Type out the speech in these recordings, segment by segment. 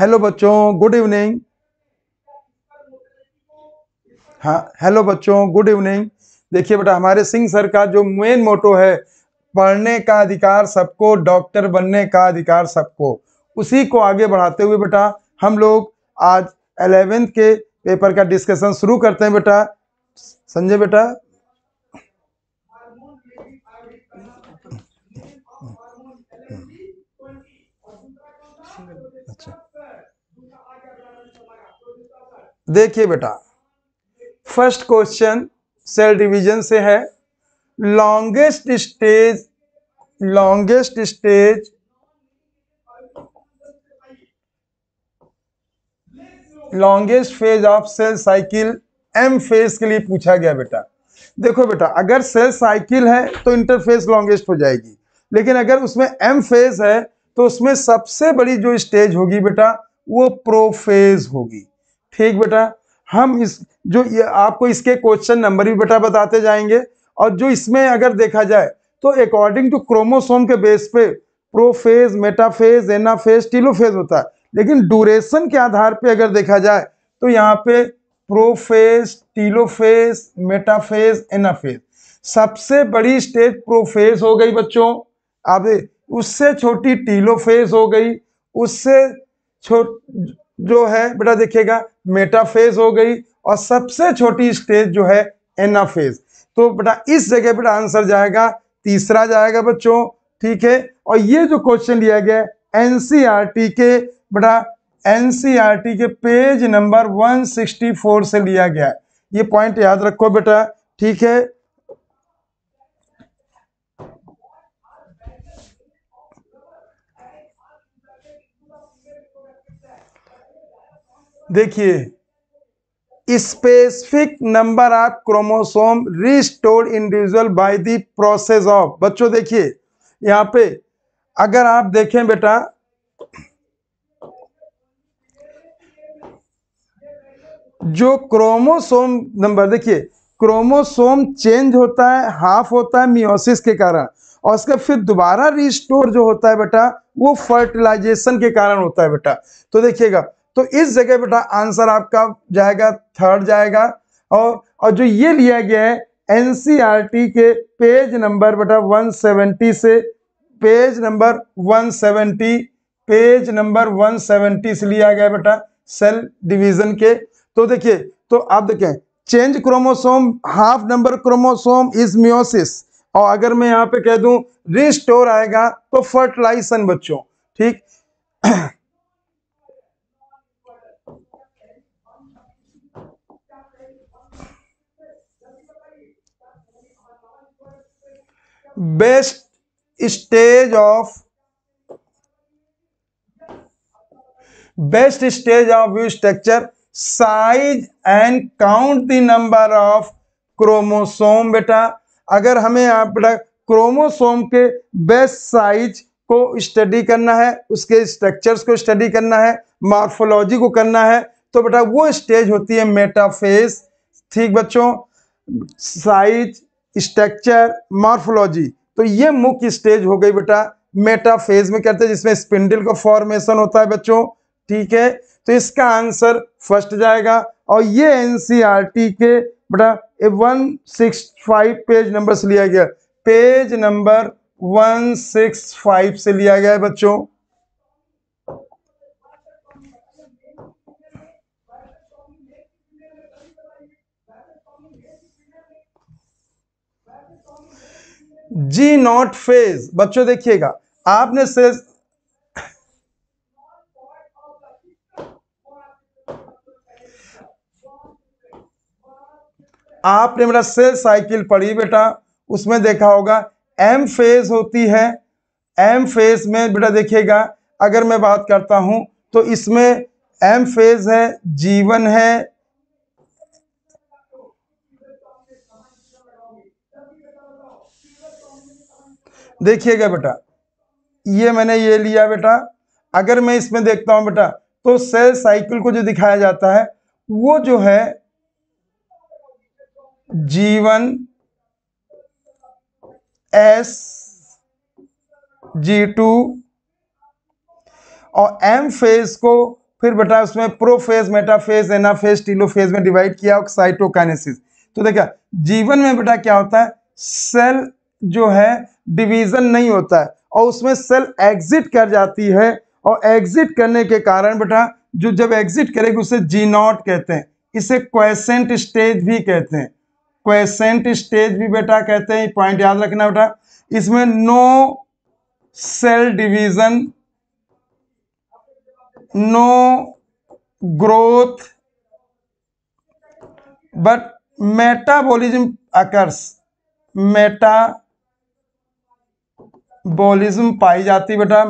Hello बच्चों, good evening. हाँ, hello बच्चों, गुड इवनिंग। देखिए बेटा, हमारे सिंह सर का जो मेन मोटो है, पढ़ने का अधिकार सबको, डॉक्टर बनने का अधिकार सबको, उसी को आगे बढ़ाते हुए बेटा हम लोग आज 11th के पेपर का डिस्कशन शुरू करते हैं। बेटा संजय बेटा, अच्छा देखिए बेटा, फर्स्ट क्वेश्चन सेल डिवीजन से है। Longest phase of cell cycle M phase के लिए पूछा गया। बेटा देखो बेटा, अगर सेल साइकिल है तो इंटरफेज लॉन्गेस्ट हो जाएगी, लेकिन अगर उसमें एम फेज है तो उसमें सबसे बड़ी जो स्टेज होगी बेटा वो प्रोफेज होगी। ठीक बेटा, हम इस जो ये आपको इसके क्वेश्चन नंबर भी बेटा बताते जाएंगे, और जो इसमें अगर देखा जाए तो अकॉर्डिंग टू क्रोमोसोम के बेस पे प्रोफेज, मेटाफेज, एनाफेज, टेलोफेज होता है, लेकिन ड्यूरेशन के आधार पे अगर देखा जाए तो यहाँ पे प्रोफेज, टेलोफेज, मेटाफेज, एनाफेज। सबसे बड़ी स्टेज प्रोफेज हो गई बच्चों, अब उससे छोटी टेलोफेज हो गई, उससे जो है बेटा देखिएगा मेटाफेज हो गई, और सबसे छोटी स्टेज जो है एनाफेज। तो बेटा इस जगह बेटा आंसर जाएगा, तीसरा जाएगा बच्चों। ठीक है, और ये जो क्वेश्चन लिया गया है एनसीईआरटी के, बेटा एनसीईआरटी के पेज नंबर 164 से लिया गया है। ये पॉइंट याद रखो बेटा, ठीक है। देखिए, specific number of chromosome restored individual by the process of, बच्चों देखिए यहाँ पे अगर आप देखें बेटा, जो क्रोमोसोम नंबर देखिए, क्रोमोसोम चेंज होता है, हाफ होता है मियोसिस के कारण, और उसका फिर दोबारा रिस्टोर जो होता है बेटा वो फर्टिलाइजेशन के कारण होता है बेटा। तो देखिएगा, तो इस जगह बेटा आंसर आपका जाएगा थर्ड जाएगा। और जो ये लिया गया है एनसीईआरटी के पेज नंबर बेटा 170 से, पेज नंबर 170 से लिया गया बेटा सेल डिवीजन के। तो देखिए, तो आप देखें change chromosome, half number chromosome is meiosis, और अगर मैं यहाँ पे कह दूं रिस्टोर आएगा तो फर्टिलाइजेशन बच्चों। ठीक, best stage of view structure size and count the number of chromosome. बेटा अगर हमें आप बेटा क्रोमोसोम के बेस्ट साइज को स्टडी करना है, उसके स्ट्रक्चर्स को स्टडी करना है, मॉर्फोलॉजी को करना है, तो बेटा वो स्टेज होती है मेटाफेज। ठीक बच्चों, साइज, स्ट्रक्चर, मॉर्फोलॉजी, तो ये मुख्य स्टेज हो गई बेटा मेटाफेज में करते हैं, जिसमें स्पिंडल का फॉर्मेशन होता है बच्चों। ठीक है, तो इसका आंसर फर्स्ट जाएगा, और ये एनसीईआरटी के बेटा 165 पेज नंबर से लिया गया, पेज नंबर 165 से लिया गया है बच्चों। जी नॉट फेज, बच्चों देखिएगा आपने से आपने मेरा सेल साइकिल पढ़ी बेटा, उसमें देखा होगा एम फेज होती है। एम फेज में बेटा देखिएगा, अगर मैं बात करता हूं तो इसमें एम फेज है, जीवन है, देखिएगा बेटा ये मैंने ये लिया बेटा। अगर मैं इसमें देखता हूं बेटा, तो सेल साइकिल को जो दिखाया जाता है वो जो है जीवन S, G2, और एम फेज को फिर बेटा उसमें प्रोफेज, मेटाफेज, एनाफेज, टेलोफेज में डिवाइड किया साइटोकाइनेसिस। तो देखा जीवन में बेटा क्या होता है, सेल जो है डिवीजन नहीं होता है और उसमें सेल एग्जिट कर जाती है और एग्जिट करने के कारण बेटा जो जब एग्जिट करेगी उसे जीनोट कहते हैं। इसे क्वेसेंट स्टेज भी कहते हैं, क्वेसेंट स्टेज भी बेटा कहते हैं। पॉइंट याद रखना बेटा, इसमें no cell division, no growth but metabolism occurs, metabolism पाई जाती बेटा,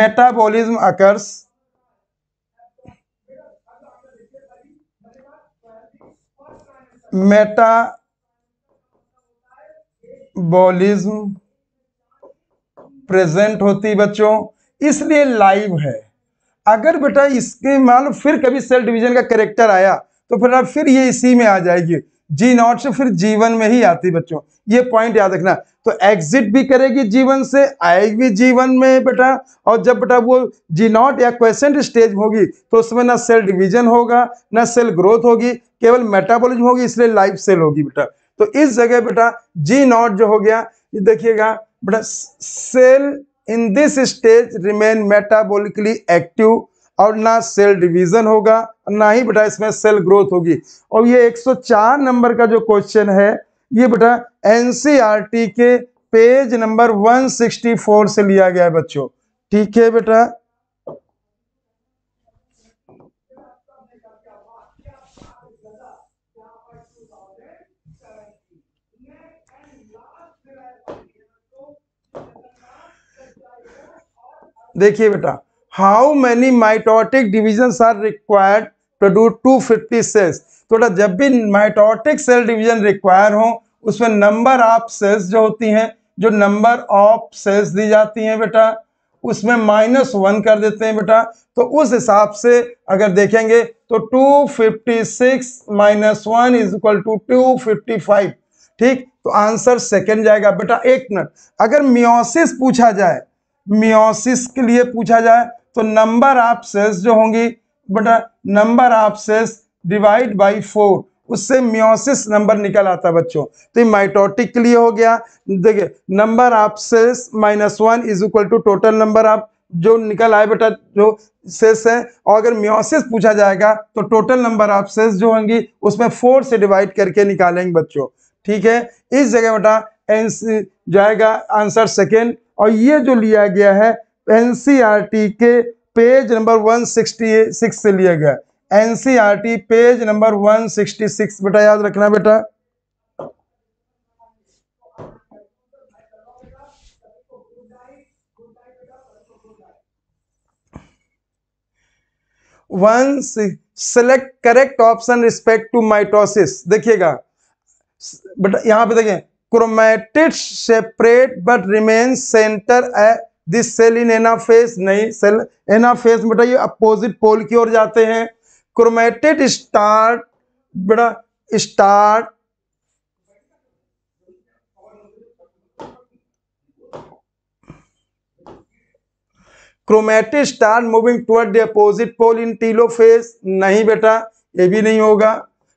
मेटाबॉलिज्म अकर्स। मेटाबॉलिज्म प्रेजेंट होती बच्चों, इसलिए लाइव है। अगर बेटा इसके मान फिर कभी सेल डिवीजन का कैरेक्टर आया तो फिर ये इसी में आ जाएगी, जी नॉट से फिर जीवन में ही आती बच्चों, ये पॉइंट याद रखना। तो एग्जिट भी करेगी जीवन से, आएगी भी जीवन में बेटा, और जब बेटा वो जी नॉट या क्वेसेंट स्टेज होगी तो उसमें ना सेल डिवीजन होगा ना सेल ग्रोथ होगी, केवल मेटाबॉलिज्म होगी, इसलिए लाइफ सेल होगी बेटा। तो इस जगह बेटा जी नॉट जो हो गया, ये देखिएगा बेटा, cell in this stage remain metabolically active और ना सेल डिवीजन होगा ना ही बेटा इसमें सेल ग्रोथ होगी। और ये 104 नंबर का जो क्वेश्चन है ये बेटा एनसीईआरटी के पेज नंबर 164 से लिया गया है बच्चों, ठीक है बेटा। देखिए बेटा, how many mitotic divisions are required to do 250 cells. थोड़ा जब भी माइटोटिक सेल डिवीजन रिक्वायर हो उसमें नंबर ऑफ सेल्स जो होती हैं, जो नंबर ऑफ सेल्स दी जाती हैं बेटा उसमें -1 कर देते हैं बेटा। तो उस हिसाब से अगर देखेंगे तो 256 - 1 = 255, ठीक। तो आंसर सेकेंड जाएगा बेटा। एक मिनट, अगर मियोसिस पूछा जाए, मियोसिस के लिए पूछा जाए तो नंबर ऑफ सेल्स जो होंगी बेटा, number of cells divide by 4, उससे मियोसिस नंबर निकल आता है बच्चों। तो माइटोटिक के लिए हो गया, देखिए number of cells -1 = total number of जो निकल आए बेटा जो सेल्स है, और अगर मियोसिस पूछा जाएगा तो टोटल नंबर ऑफ सेल्स जो होंगी उसमें 4 से डिवाइड करके निकालेंगे बच्चों, ठीक है। इस जगह बेटा एनसी जाएगा आंसर सेकेंड, और ये जो लिया गया है एनसीईआरटी के पेज नंबर 166 से लिया गया, एनसीईआरटी पेज नंबर 166 बेटा, याद रखना बेटा। Select correct option respect to mitosis. देखिएगा बेटा यहां पे देखिए, chromatids separate but remain centre at this cell in anaphase, नहीं सेल एनाफेज बेटा ये अपोजिट पोल की ओर जाते हैं। क्रोमैटिड स्टार्ट बेटा, start chromatid start moving toward the opposite pole in telophase, नहीं बेटा ये भी नहीं होगा,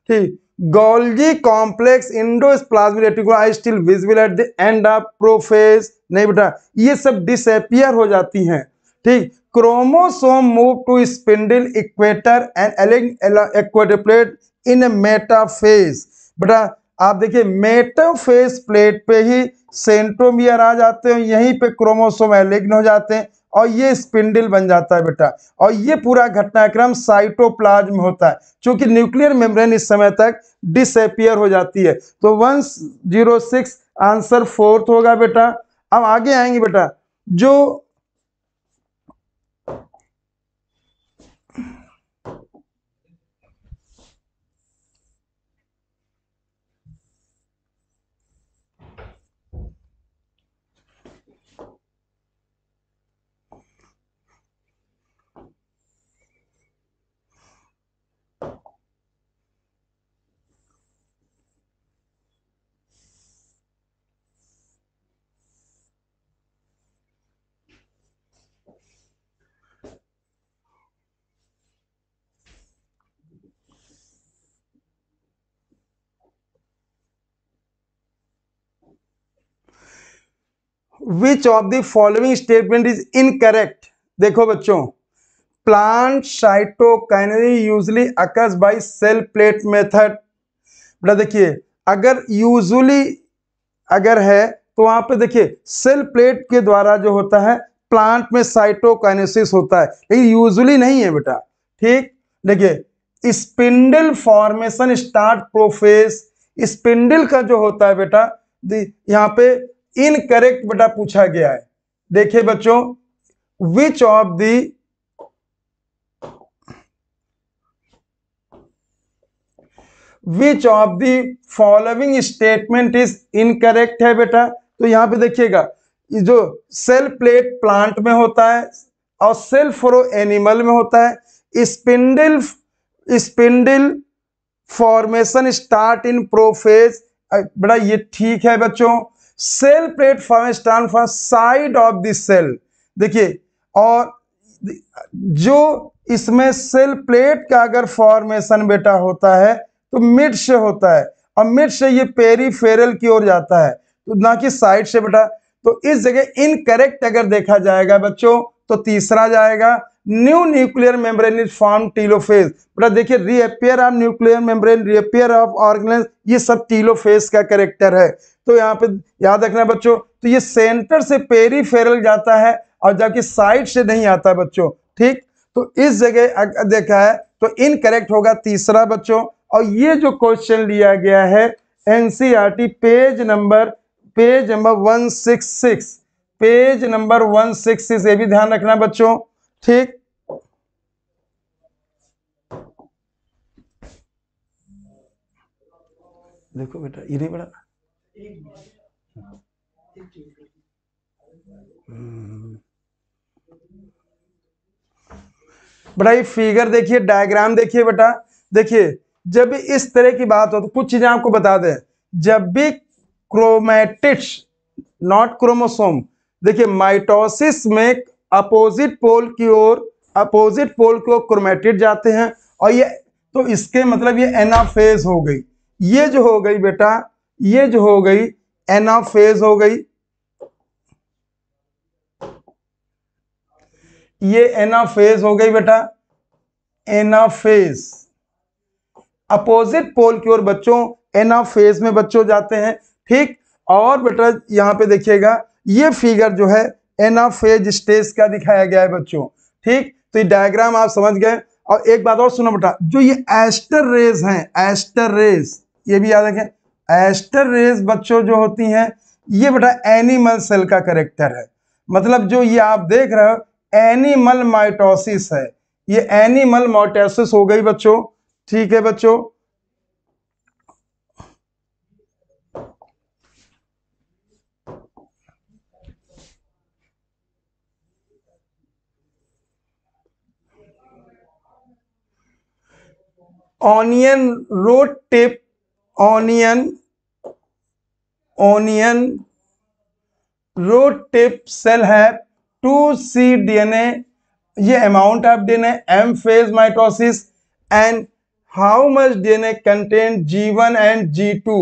ठीक। Golgi complex endoplasmic reticulum I still visible at the end of prophase, नहीं बेटा ये सब डिसअपीयर हो जाती हैं, ठीक। Chromosome move to spindle equator and equatorial plate in metaphase. बेटा आप देखिए मेटाफेज प्लेट पे ही सेंट्रोमियर आ जाते हैं, यहीं पे क्रोमोसोम एलेग्न हो जाते हैं और ये स्पिंडल बन जाता है बेटा, और ये पूरा घटनाक्रम साइटोप्लाज्म में होता है, क्योंकि न्यूक्लियर मेम्ब्रेन इस समय तक डिसअपीयर हो जाती है। तो 106 आंसर फोर्थ होगा बेटा। अब आगे आएंगे बेटा, जो which of the following statement is incorrect. देखो बच्चों, plant cytokinesis usually occurs by cell plate method. बेटा देखिए, अगर यूजुअली अगर है तो वहाँ पे देखिए सेल प्लेट के द्वारा जो होता है प्लांट में साइटोकाइनेसिस होता है, लेकिन यूजुअली नहीं है बेटा। ठीक, देखिए spindle formation start prophase, spindle का जो होता है बेटा यहाँ पे इनकरेक्ट बेटा पूछा गया है। देखिए बच्चों, which of the following statement is incorrect है बेटा। तो यहाँ पे देखिएगा जो सेल प्लेट प्लांट में होता है और सेल फ्लो एनिमल में होता है। Spindle formation start in prophase, बड़ा ये ठीक है बच्चों। Cell plate formation start from side of the cell, देखिए, और जो इसमें सेल प्लेट का अगर फॉर्मेशन बेटा होता है तो मिड से होता है, और मिड से ये पेरीफेरल की ओर जाता है, तो ना कि साइड से बेटा। तो इस जगह इनकरेक्ट अगर देखा जाएगा बच्चों तो तीसरा जाएगा new nuclear membrane is form telophase. बेटा देखिए, reappear of nuclear membrane, reappear of organelles, ये सब टीलोफेज का करेक्टर है। तो यहाँ पे याद रखना बच्चों, तो ये सेंटर से पेरीफेरल जाता है और जबकि साइड से नहीं आता बच्चों। ठीक, तो इस जगह देखा है तो इनकरेक्ट होगा तीसरा बच्चों। और ये जो क्वेश्चन लिया गया है NCERT page number 166, page number 166, ये भी ध्यान रखना बच्चों। ठीक, देखो बेटा ये नहीं बड़ा बड़ा ये फिगर देखिए, डायग्राम देखिए बेटा। देखिए, जब भी इस तरह की बात हो तो कुछ चीजें आपको बता दें, जब भी क्रोमैटिड्स नॉट क्रोमोसोम, देखिए माइटोसिस में अपोजिट पोल की ओर क्रोमैटिड जाते हैं, और ये तो इसके मतलब ये एनाफेज हो गई, ये जो हो गई बेटा, ये जो हो गई एनाफेज हो गई, ये एनाफेज हो गई बेटा, एनाफेज अपोजिट पोल की ओर बच्चों एनाफेज में बच्चों जाते हैं। ठीक, और बेटा यहाँ पे देखिएगा ये फिगर जो है एनाफेज स्टेज का दिखाया गया है बच्चों। ठीक, तो ये डायग्राम आप समझ गए। और एक बात और सुनो बेटा, जो ये एस्टर रेज हैं, एस्टर रेज ये भी याद रखें, एस्टर रेज बच्चों जो होती हैं ये बेटा एनिमल सेल का करेक्टर है। मतलब जो ये आप देख रहे हो एनिमल माइटोसिस है, ये एनिमल माइटोसिस हो गई बच्चों। ठीक है बच्चों, ऑनियन रोड टिप सेल है 2C DNA, ये amount of DNA, M phase mitosis and how much DNA contain G1 and G2।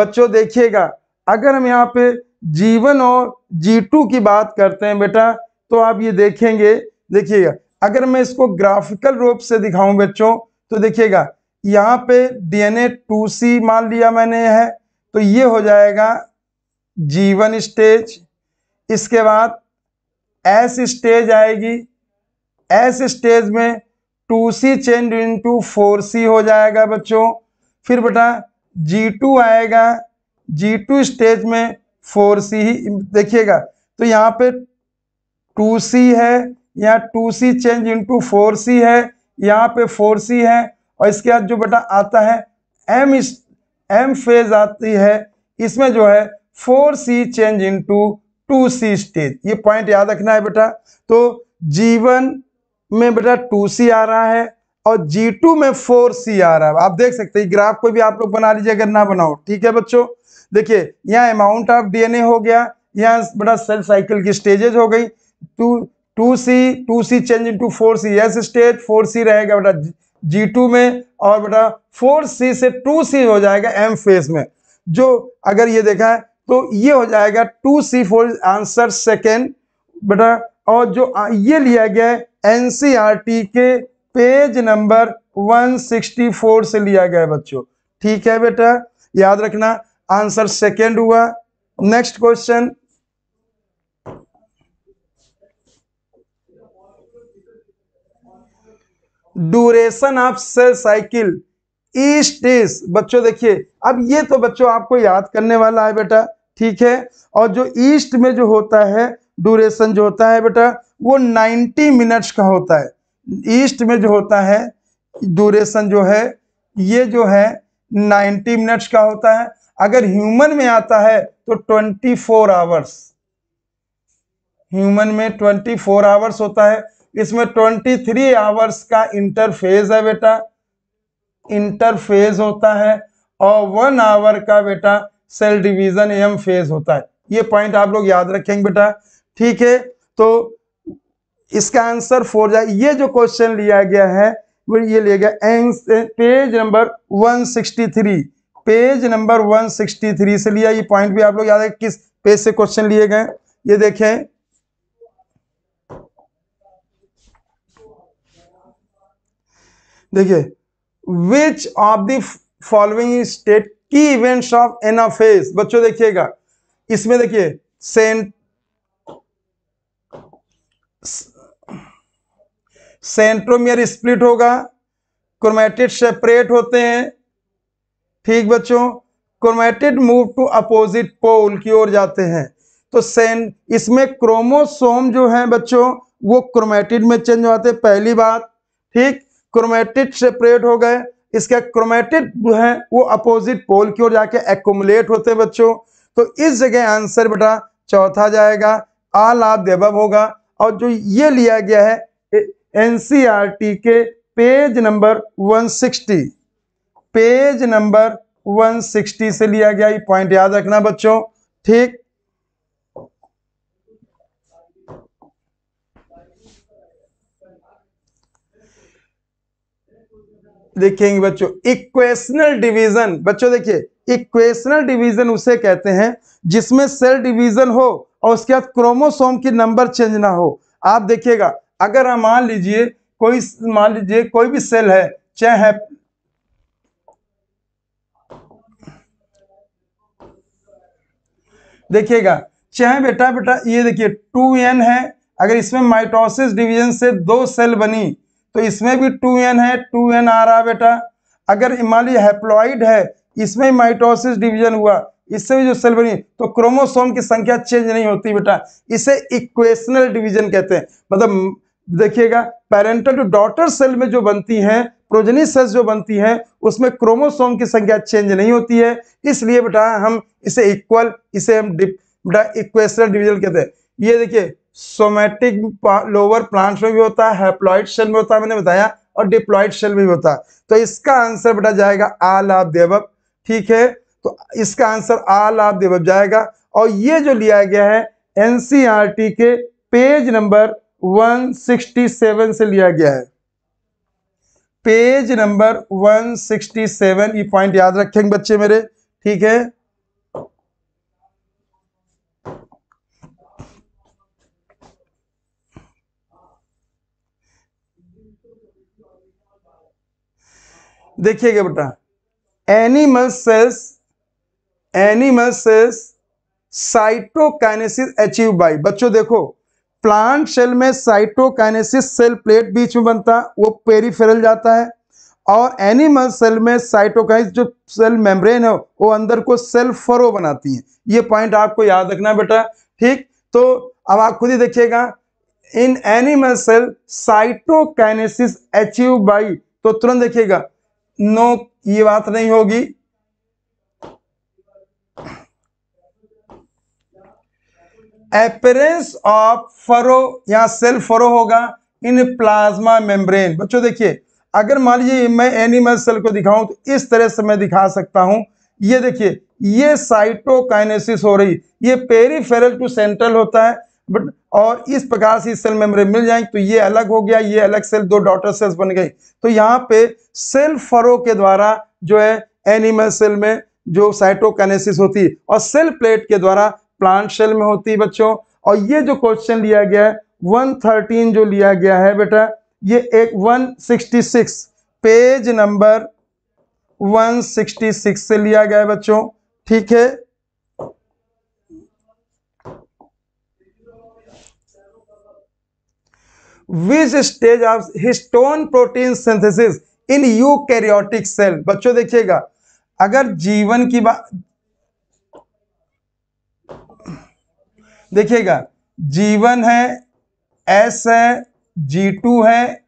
बच्चों देखिएगा, अगर हम यहाँ पे G1 और G2 की बात करते हैं बेटा, तो आप ये देखेंगे, देखिएगा अगर मैं इसको ग्राफिकल रूप से दिखाऊं बच्चों तो देखिएगा यहाँ पे DNA 2C मान लिया मैंने है, तो ये हो जाएगा G1 स्टेज, इसके बाद S स्टेज आएगी, S स्टेज में 2C चेंज इंटू 4C हो जाएगा बच्चों। फिर बेटा G2 आएगा, G2 स्टेज में 4C ही देखिएगा, तो यहाँ पे 2C है, यहाँ 2C चेंज इंटू 4C है, यहाँ पे 4C है, और इसके बाद जो बेटा आता है M फेज आती है, इसमें जो है 4C change into 2C stage. ये पॉइंट याद रखना है बेटा। तो G1 में बेटा 2C आ रहा है और G2 में 4C आ रहा है। आप देख सकते हैं, ग्राफ को भी आप लोग बना लीजिए अगर ना बनाओ। ठीक है बच्चों, देखिए यहाँ अमाउंट ऑफ DNA हो गया, यहाँ बेटा सेल साइकिल की स्टेजेज हो गई, 2C change into 4C, S stage 4C रहेगा बेटा G2 में, और बेटा 4C से 2C हो जाएगा M फेज में। जो अगर ये देखा है तो ये हो जाएगा 2C4 आंसर सेकेंड बेटा। और जो ये लिया गया है एनसीईआरटी के पेज नंबर 164 से लिया गया है बच्चों, ठीक है बेटा, याद रखना आंसर सेकेंड हुआ। Next question, duration of cell cycle yeast is, बच्चों देखिए अब ये तो बच्चों आपको याद करने वाला है बेटा, ठीक है। और जो ईस्ट में जो होता है ड्यूरेशन जो होता है बेटा वो 90 मिनट्स का होता है। ईस्ट में जो होता है ड्यूरेशन जो है ये जो है 90 मिनट्स का होता है। अगर ह्यूमन में आता है तो 24 आवर्स, ह्यूमन में 24 आवर्स होता है। इसमें 23 आवर्स का इंटरफेज है बेटा, इंटरफेज होता है, और 1 आवर का बेटा सेल डिवीजन एम फेज होता है। ये पॉइंट आप लोग याद रखेंगे बेटा, ठीक है। तो इसका आंसर 4 जाए। ये जो क्वेश्चन लिया गया है ये लिया गया पेज नंबर 163, पेज नंबर 163 से लिया। ये पॉइंट भी आप लोग याद है किस पेज से क्वेश्चन लिए गए, ये देखें। देखिए which of the following state की इवेंट्स ऑफ एनाफेज, बच्चों देखिएगा इसमें, देखिए सेंट्रोमियर स्प्लिट होगा, क्रोमैटिड सेपरेट होते हैं, ठीक बच्चों, chromatid move to opposite pole की ओर जाते हैं। तो इसमें क्रोमोसोम जो है बच्चों वो क्रोमैटिड में चेंज हो जाते हैं, पहली बात, ठीक, क्रोमैटिड सेपरेट हो गए, इसके क्रोमैटिड जो है वो अपोजिट पोल की ओर जाके एक्युमुलेट होते हैं बच्चों। तो इस जगह आंसर बेटा चौथा जाएगा, ऑल ऑफ द अबव होगा। और जो ये लिया गया है एनसीईआरटी के पेज नंबर 160, पेज नंबर 160 से लिया गया, ये पॉइंट याद रखना बच्चों, ठीक। देखेंगे बच्चों इक्वेशनल डिवीजन, बच्चों देखिए इक्वेशनल डिवीजन उसे कहते हैं जिसमें सेल डिवीजन हो और उसके बाद क्रोमोसोम की नंबर चेंज ना हो। आप देखिएगा अगर हम मान लीजिए कोई भी सेल है, चाहे देखिएगा बेटा ये देखिए 2n है, अगर इसमें माइटोसिस डिवीजन से 2 सेल बनी तो इसमें भी 2n है, 2n आ रहा बेटा। अगर मान लीजिए हैप्लॉइड है, इसमें माइटोसिस डिवीजन हुआ, इससे भी जो सेल बनी तो क्रोमोसोम की संख्या चेंज नहीं होती बेटा, इसे इक्वेशनल डिवीजन कहते हैं। मतलब देखिएगा पैरेंटल टू डॉटर सेल में जो बनती है, प्रोजेनी सेल्स जो बनती हैं उसमें क्रोमोसोम की संख्या चेंज नहीं होती है, इसलिए बेटा हम इसे इक्वेशनल डिवीजन कहते हैं। ये देखिए सोमैटिक लोअर प्लांट्स में भी होता है, हैप्लॉइड सेल में होता है मैंने बताया, और डिप्लॉइड सेल में भी होता है। तो इसका आंसर बेटा जाएगा ऑल ऑफ द अबव, ठीक है। तो इसका answer all of the above जाएगा। और ये जो लिया गया है एनसीईआरटी के पेज नंबर 167 से लिया गया है, पेज नंबर 167, ये पॉइंट याद रखेंगे बच्चे मेरे, ठीक है। देखिएगा बेटा animal cells cytokinesis achieve by, बच्चों देखो प्लांट सेल में साइटोकाइनेसिस सेल प्लेट बीच में बनता है वो पेरिफेरल जाता है, और एनिमल सेल में साइटोकाइनेसिस जो सेल मेम्ब्रेन है वो अंदर को सेल फरो बनाती है। ये पॉइंट आपको याद रखना बेटा, ठीक। तो अब आप खुद ही देखिएगा in animal cell cytokinesis achieve by, तो तुरंत देखिएगा नो ये बात नहीं होगी, अपीयरेंस ऑफ फरो, यहां सेल फरो होगा इन प्लाज्मा मेम्ब्रेन। बच्चों देखिए अगर मान लीजिए मैं एनिमल सेल को दिखाऊं तो इस तरह से मैं दिखा सकता हूं, ये देखिए ये साइटोकाइनेसिस हो रही, ये पेरिफेरल टू सेंट्रल होता है बट, और इस प्रकार से सेल मेम्ब्रेन मिल जाएंगे तो ये अलग हो गया, ये अलग सेल, 2 डॉटर सेल्स बन गई। तो यहाँ पे सेल फरो के द्वारा जो है एनिमल सेल में जो साइटोकाइनेसिस होती है और सेल प्लेट के द्वारा प्लांट सेल में होती है बच्चों। और ये जो क्वेश्चन लिया गया है 113 जो लिया गया है बेटा, ये एक 166 पेज नंबर 166 से लिया गया है बच्चों, ठीक है। Which stage of histone protein synthesis in eukaryotic cell, बच्चों देखिएगा, अगर जीवन की बात देखिएगा, जीवन है, एस है, G2 है,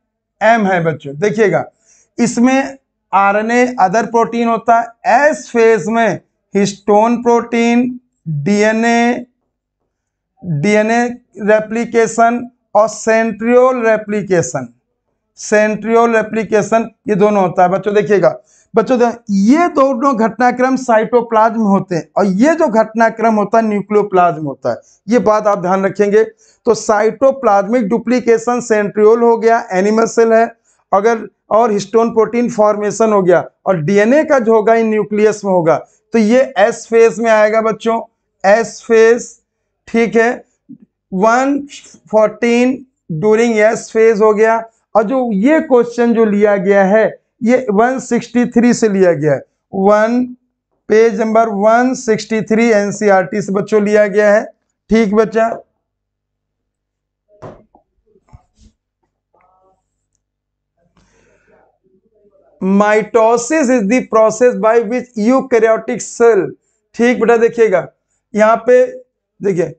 M है बच्चों। देखिएगा इसमें RNA अदर प्रोटीन होता है, एस फेज में हिस्टोन प्रोटीन, DNA रेप्लिकेशन और सेंट्रियोल रेप्लिकेशन ये दोनों होता है बच्चों। देखिएगा बच्चों, ये दोनों घटनाक्रम साइटोप्लाज्म में होते हैं और ये जो घटनाक्रम होता है न्यूक्लियोप्लाज्म होता है, ये बात आप ध्यान रखेंगे। तो साइटोप्लाज्मिक डुप्लीकेशन सेंट्रियोल हो गया, एनिमल सेल है, अगर और हिस्टोन प्रोटीन फॉर्मेशन हो गया, और DNA का जो होगा ये न्यूक्लियस में होगा, तो ये एस फेज में आएगा बच्चों, एस फेज, ठीक है। 114 ड्यूरिंग एस फेज हो गया। और जो ये क्वेश्चन जो लिया गया है ये 163 से लिया गया है, पेज नंबर 163 NCERT से बच्चों लिया गया है, ठीक बच्चा। Mitosis is the process by which eukaryotic cell, ठीक बेटा। देखिएगा यहाँ पे देखिए,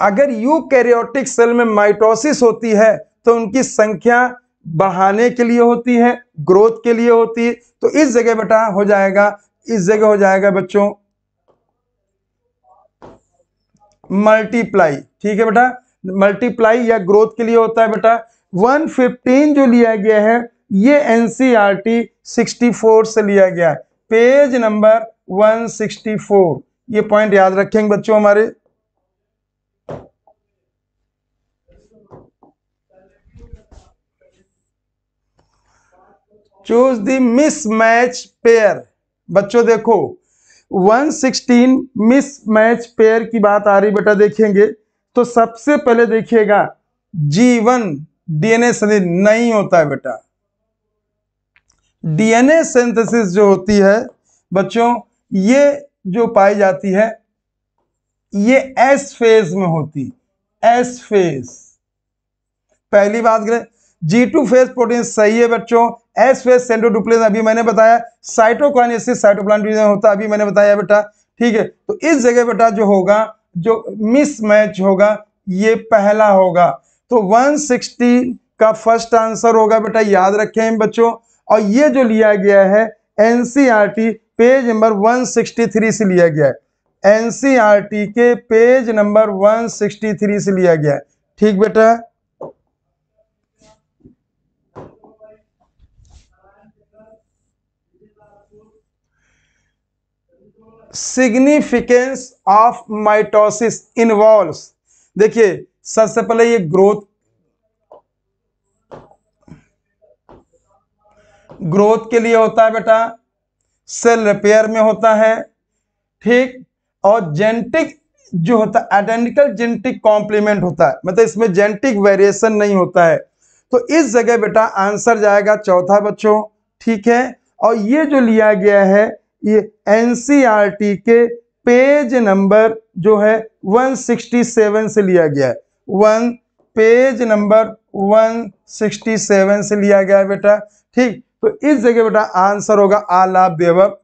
अगर यूकैरियोटिक सेल में माइटोसिस होती है तो उनकी संख्या बढ़ाने के लिए होती है, ग्रोथ के लिए होती है। तो इस जगह बेटा हो जाएगा, इस जगह हो जाएगा बच्चों मल्टीप्लाई, ठीक है बेटा, मल्टीप्लाई या ग्रोथ के लिए होता है बेटा। 115 जो लिया गया है ये NCERT 64 से लिया गया है, पेज नंबर 164, ये पॉइंट याद रखेंगे बच्चों हमारे। चूज द मिसमैच पेयर, बच्चों देखो 116 मिसमैच पेयर की बात आ रही बेटा। देखेंगे तो सबसे पहले देखिएगा जीवन DNA से नहीं होता है बेटा, DNA सिंथेसिस जो होती है बच्चों ये जो पाई जाती है ये एस फेज में होती, एस फेज। पहली बात करें G2 फेज प्रोटीन सही है बच्चों, एस फेज सेंट्रोडुप्लीकेशन अभी मैंने बताया, साइटोकाइनेसिस साइटोप्लाज्म डिवीजन होता है अभी मैंने बताया बेटा, ठीक है। तो इस जगह बेटा जो होगा, जो मिसमैच होगा ये पहला होगा, तो 160 का फर्स्ट आंसर होगा बेटा, याद रखें बच्चों। और ये जो लिया गया है NCERT पेज नंबर 163 से लिया गया है, NCERT के पेज नंबर 163 से लिया गया है, ठीक बेटा। सिग्निफिकेंस ऑफ माइटोसिस इन्वॉल्व्स, देखिए सबसे पहले ये ग्रोथ के लिए होता है बेटा, सेल रिपेयर में होता है, ठीक। और जेनेटिक जो होता है आइडेंटिकल जेनेटिक कॉम्प्लीमेंट होता है, मतलब इसमें जेनेटिक वेरिएशन नहीं होता है। तो इस जगह बेटा आंसर जाएगा चौथा बच्चों, ठीक है। और ये जो लिया गया है ये NCERT के पेज नंबर जो है 167 से लिया गया है, पेज नंबर 167 से लिया गया है बेटा, ठीक। तो इस जगह बेटा आंसर होगा आलाप देवक।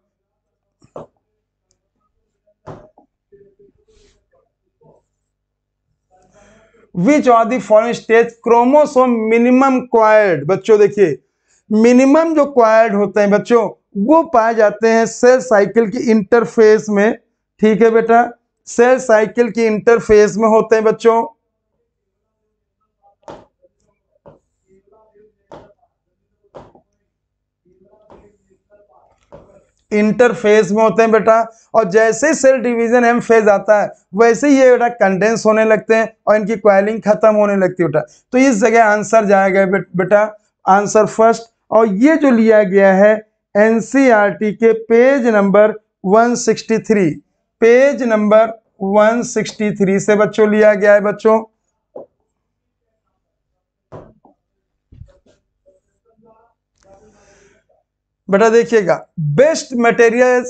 Which are the foreign stage chromosome minimum required, बच्चों देखिए मिनिमम जो क्वायर्ड होते हैं बच्चों वो पाए जाते हैं सेल साइकिल की इंटरफेस में, ठीक है बेटा, सेल साइकिल की इंटरफेस में होते हैं बच्चों। इंटरफेस में होते हैं बेटा, और जैसे सेल डिवीजन M फेज आता है वैसे ही ये बेटा कंडेंस होने लगते हैं और इनकी क्वाइलिंग खत्म होने लगती है बेटा। तो इस जगह आंसर जाएगा बेटा, आंसर फर्स्ट। और ये जो लिया गया है एनसीईआरटी के पेज नंबर 163, पेज नंबर 163 से बच्चों लिया गया है बच्चों। बेटा देखिएगा, बेस्ट मटेरियल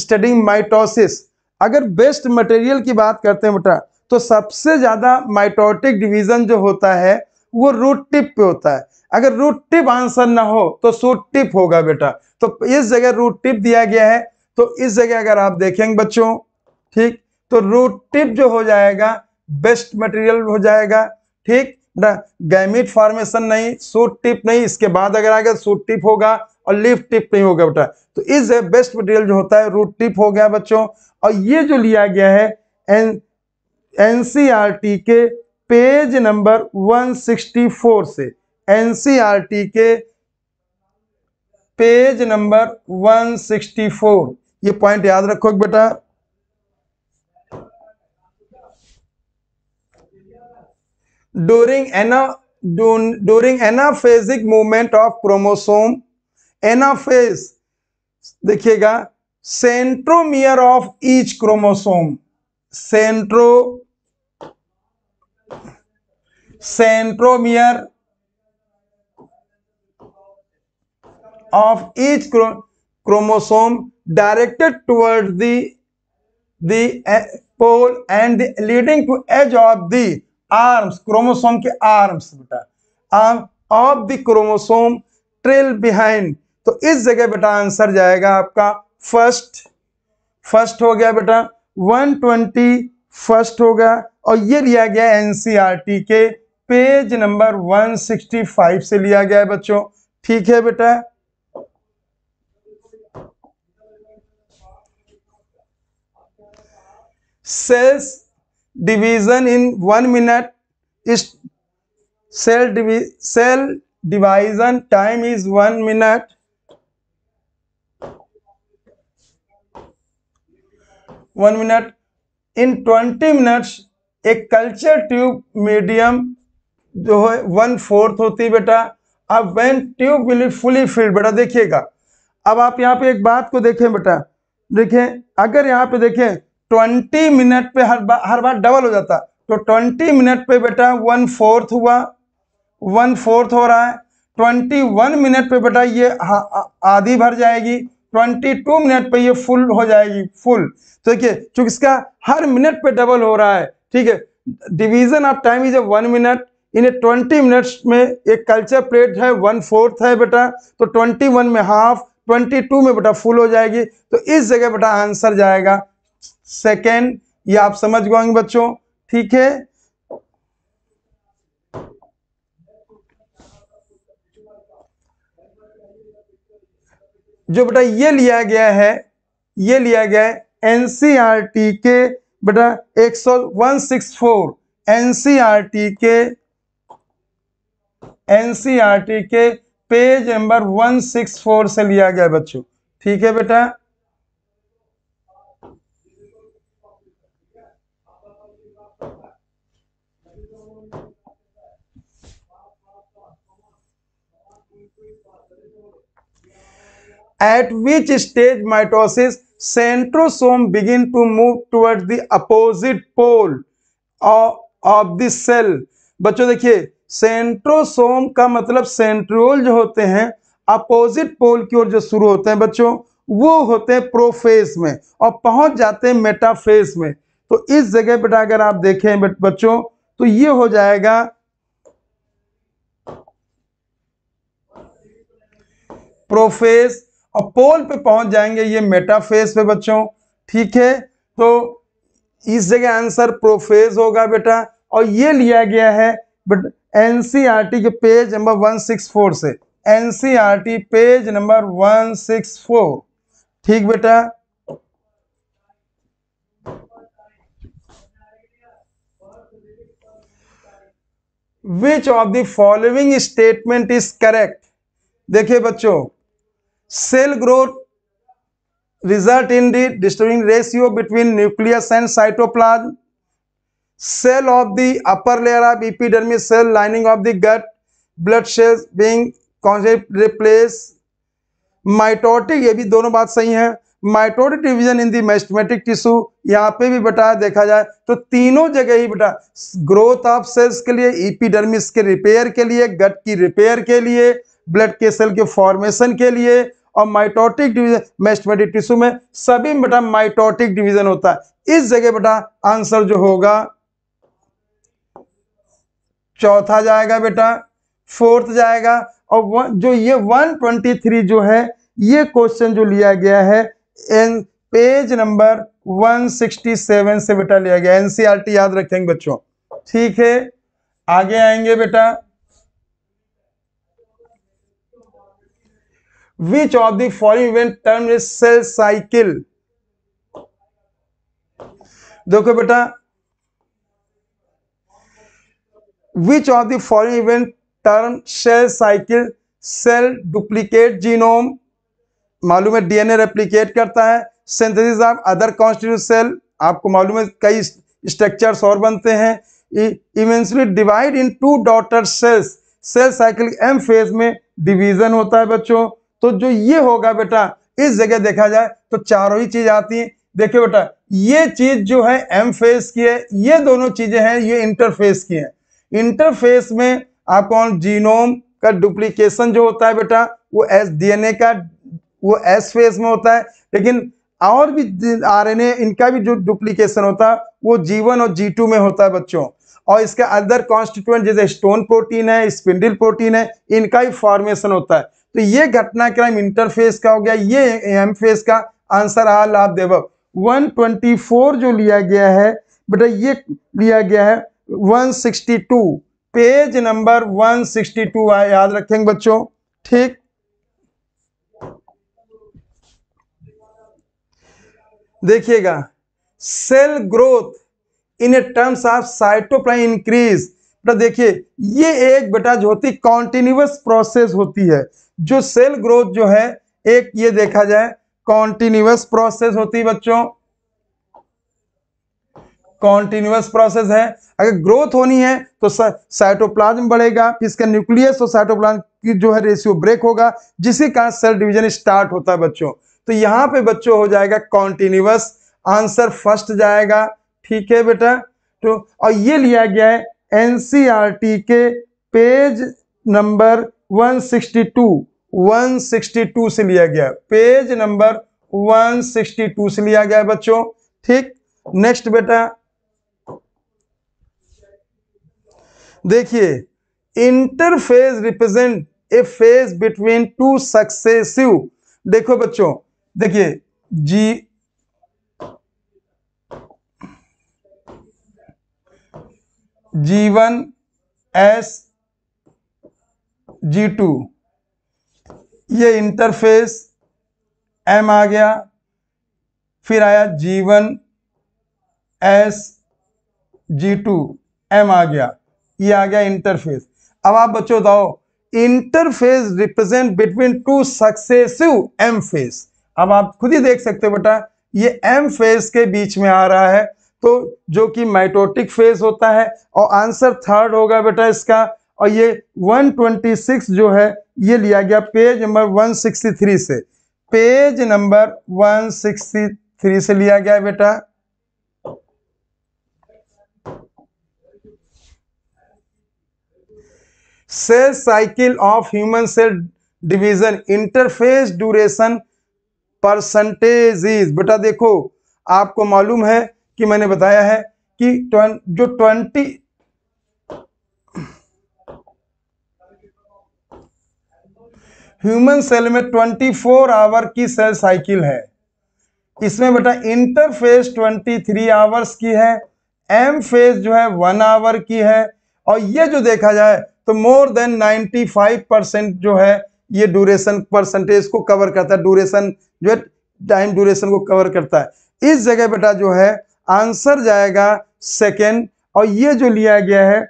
स्टडिंग माइटोसिस, अगर बेस्ट मटेरियल की बात करते हैं बेटा तो सबसे ज्यादा माइटोटिक डिवीजन जो होता है वो रूट टिप पे होता है। अगर रूट टिप आंसर ना हो तो सूट टिप होगा बेटा। तो इस जगह रूट टिप दिया गया है, तो इस जगह अगर आप देखेंगे बच्चों, ठीक, तो रूट टिप जो हो जाएगा बेस्ट मटेरियल हो जाएगा, ठीक। गैमिट फॉर्मेशन नहीं, सूट टिप नहीं, इसके बाद अगर आगे सूट टिप होगा और लीफ टिप नहीं होगा बेटा। तो इस बेस्ट मटेरियल जो होता है रूट टिप हो गया बच्चों। और ये जो लिया गया है एनसीईआरटी के पेज नंबर 164 से, एनसीईआरटी के पेज नंबर 164, ये पॉइंट याद रखो बेटा। During anaphasic movement of chromosome, anaphase देखिएगा centromere of each chromosome, centromere of each chromosome directed towards the pole and the leading to edge of the arms, chromosome के arms बेटा, arm of the chromosome trail behind। तो इस जगह बेटा answer जाएगा आपका first हो गया बेटा, 120 फर्स्ट होगा। और ये लिया गया एनसीईआरटी के पेज नंबर 165 से लिया गया है बच्चों, ठीक है बेटा। सेल्स डिवीजन इन 1 मिनट, इस cell division time is 1 minute. In 20 minutes एक कल्चर ट्यूब मीडियम जो है 1/4 होती है बेटा। अब when tube will be fully filled, बेटा देखिएगा, अब आप यहाँ पे एक बात को देखें बेटा, देखें अगर यहाँ पे देखें 20 मिनट पे हर बार डबल हो जाता, तो 20 मिनट पे बेटा 1/4 हुआ, 1/4 हो रहा है। 21 मिनट पे बेटा ये आधी भर जाएगी, 22 मिनट पे ये फुल हो जाएगी, फुल। तो देखिए चूंकि इसका हर मिनट पे डबल हो रहा है, ठीक है। Division of time is 1 minute, इन्हें 20 मिनट्स में एक कल्चर प्लेट है 1/4 है बेटा, तो 21 में हाफ, 22 में बेटा फुल हो जाएगी। तो इस जगह बेटा आंसर जाएगा सेकेंड, ये आप समझ गए बच्चों, ठीक है। जो बेटा ये लिया गया है, ये लिया गया है एनसीईआरटी के बेटा 164, एनसीईआरटी के पेज नंबर 164 से लिया गया बच्चों, ठीक है बेटा। At which stage mitosis centrosome begin to move towards the opposite pole of the cell। बच्चों देखिए सेंट्रोसोम का मतलब सेंट्रियोल जो होते हैं अपोजिट पोल की ओर जो शुरू होते हैं बच्चों, वो होते हैं प्रोफेज में और पहुंच जाते हैं मेटाफेज में। तो इस जगह बेटा अगर आप देखें बच्चों तो ये हो जाएगा प्रोफेज और पोल पे पहुंच जाएंगे ये मेटाफेज पे बच्चों, ठीक है। तो इस जगह आंसर प्रोफेज होगा बेटा। और ये लिया गया है बट एनसीईआरटी के पेज नंबर 164 से, एनसीईआरटी पेज नंबर 164, ठीक बेटा। Which of the following statement is correct, देखिए बच्चों, cell growth result in the distribution ratio between nucleus and cytoplasm, cell of the upper layer of epidermis cell lining of the gut, blood cells being replace, mitotic, ये भी दोनों बात सही है। Mitotic division in the meristematic tissue, यहाँ पे भी बेटा देखा जाए तो तीनों जगह ही बेटा ग्रोथ ऑफ सेल्स के लिए, एपिडर्मिस के रिपेयर के लिए, गट की रिपेयर के लिए, ब्लड के सेल के फॉर्मेशन के लिए, और माइटोटिक डिवीजन मेस्टमेटिक टिश्यू में सभी में बेटा माइटोटिक डिवीजन होता है। इस जगह बेटा आंसर जो होगा चौथा जाएगा बेटा, फोर्थ जाएगा। और जो ये 123 जो है ये क्वेश्चन जो लिया गया है पेज नंबर 167 से बेटा लिया गया, एनसीईआरटी याद रखेंगे बच्चों, ठीक है। आगे आएंगे बेटा, which of the following event term is cell cycle. देखो बेटा, which of the following event term cell cycle, cell duplicate genome, मालूम है डीएनए रेप्लिकेट करता है, synthesis of other constitute cell, आपको मालूम है कई स्ट्रक्चर्स और बनते हैं, eventually divide in two daughter cells, cell cycle M phase में डिवीजन होता है बच्चों। तो जो ये होगा बेटा इस जगह देखा जाए तो चारों ही चीज आती है। देखिए बेटा ये चीज जो है एम फेज की है, ये दोनों चीजें हैं ये इंटरफेस की है। इंटरफेस में आपको जीनोम का डुप्लीकेशन जो होता है बेटा वो एस डीएनए का वो एस फेज में होता है, लेकिन और भी आरएनए इनका भी जो डुप्लीकेशन होता है वो जी1 और जी2 में होता है बच्चों। और इसका अदर कॉन्स्टिट्यूएंट जैसे स्टोन प्रोटीन है, स्पिंडल प्रोटीन है, इनका भी फॉर्मेशन होता है। तो ये घटनाक्रम इंटरफेस का हो गया, ये एम फेज का आंसर आल आप देव। 124 जो लिया गया है बेटा ये लिया गया है 162 पेज नंबर 162 है, याद रखेंगे बच्चों, ठीक। देखिएगा cell growth in a terms of cytoplasm increase, बेटा देखिए ये एक बेटा जो होती कॉन्टिन्यूस प्रोसेस होती है, जो सेल ग्रोथ जो है एक ये देखा जाए कॉन्टिन्यूस प्रोसेस होती है बच्चों, कॉन्टिन्यूस प्रोसेस है। अगर ग्रोथ होनी है तो साइटोप्लाज्म बढ़ेगा, फिर इसका न्यूक्लियस और साइटोप्लाज्म की जो है रेशियो ब्रेक होगा, जिसके कारण सेल डिवीजन स्टार्ट होता है बच्चों। तो यहाँ पे बच्चों हो जाएगा कॉन्टिन्यूस आंसर फर्स्ट जाएगा, ठीक है बेटा। तो और ये लिया गया है एनसीईआरटी के पेज नंबर 162 से लिया गया है, पेज नंबर 162 से लिया गया है बच्चों, ठीक। नेक्स्ट बेटा देखिए, interphase represent a phase between two successive. देखो बच्चों देखिए जी1 एस जी2 ये इंटरफेस एम आ गया, फिर आया जी1 एस जी2 एम आ गया, ये आ गया इंटरफेस। अब आप बच्चों बताओ interphase represent between two successive M phase, अब आप खुद ही देख सकते हो बेटा ये एम फेज के बीच में आ रहा है, तो जो कि माइटोटिक फेज होता है, और आंसर थर्ड होगा बेटा इसका। और ये 126 जो है ये लिया गया पेज नंबर 163 से, पेज नंबर 163 से लिया गया बेटा। Cell cycle of human cell division interphase duration percentages, बेटा देखो आपको मालूम है कि मैंने बताया है कि जो 20 ह्यूमन सेल में 24 आवर की सेल साइकिल है, इसमें बेटा इंटरफेस 23 आवर्स की है, एम फेज जो है 1 आवर की है, और ये जो देखा जाए तो मोर देन 95% जो है ये ड्यूरेशन परसेंटेज को कवर करता है, ड्यूरेशन जो है टाइम ड्यूरेशन को कवर करता है। इस जगह बेटा जो है आंसर जाएगा सेकेंड। और ये जो लिया गया है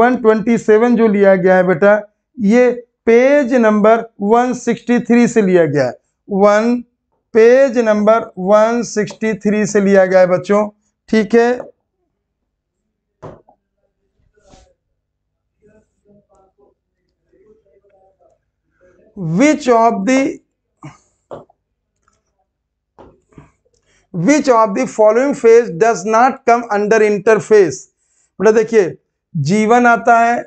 127 जो लिया गया है बेटा ये पेज नंबर 163 से लिया गया है, पेज नंबर 163 से लिया गया है बच्चों, ठीक है। Which of the which of the following phase does not come under interphase. बेटा देखिए G1 आता है,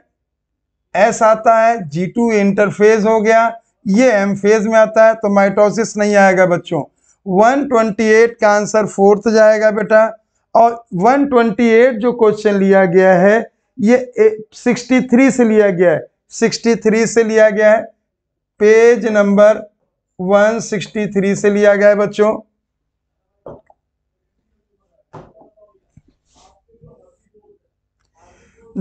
S आता है, G2 इंटरफेज हो गया, ये M फेज में आता है तो माइटोसिस नहीं आएगा बच्चों। 128 का आंसर फोर्थ जाएगा बेटा। और 128 जो क्वेश्चन लिया गया है ये 63 से लिया गया है, 63 से लिया गया है, पेज नंबर 163 से लिया गया है बच्चों।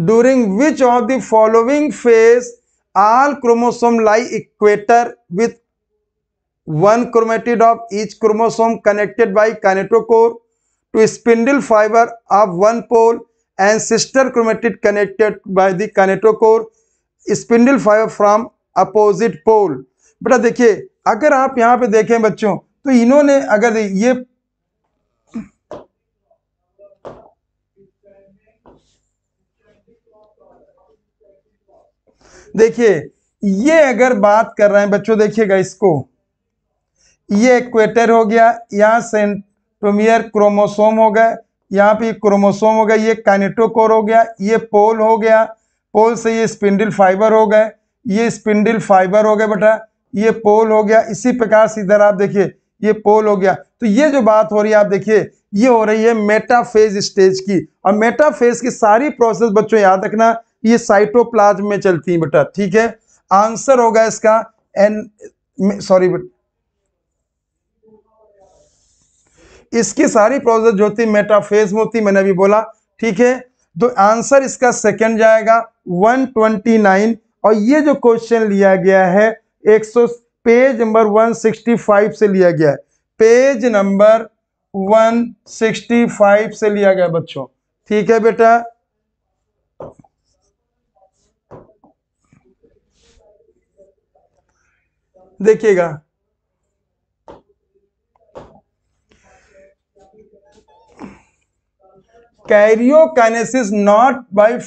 During which of the following phase all chromosomes lie equator with one chromatid of each chromosome connected by kinetochore to spindle fiber of one pole and sister chromatid connected by the kinetochore spindle fiber from opposite pole। बेटा देखिए अगर आप यहाँ पे देखें बच्चों तो इन्होंने अगर ये देखिए ये अगर बात कर रहे हैं बच्चों, देखिएगा इसको, ये इक्वेटर हो गया, यहाँ सेंट्रोमियर क्रोमोसोम हो गए, यहाँ पे क्रोमोसोम हो गया, ये काइनेटोकोर हो गया, ये पोल हो गया, पोल से ये स्पिंडल फाइबर हो गए, ये स्पिंडल फाइबर हो गए बेटा, ये पोल हो गया। इसी प्रकार से इधर आप देखिए ये पोल हो गया। तो ये जो बात हो रही है आप देखिए ये हो रही है मेटाफेज स्टेज की। और मेटाफेज की सारी प्रोसेस बच्चों याद रखना ये साइटोप्लाज्म में चलती है बेटा, ठीक है। आंसर होगा इसका इसकी सारी प्रोसेस जो होती मेटाफेज में होती, मैंने अभी बोला, ठीक है। तो आंसर इसका सेकंड जाएगा 129। और ये जो क्वेश्चन लिया गया है 100 पेज नंबर 165 से लिया गया है, पेज नंबर 165 से लिया गया बच्चों, ठीक है बेटा। देखिएगा कैरियोकाइनेसिस नॉट बाय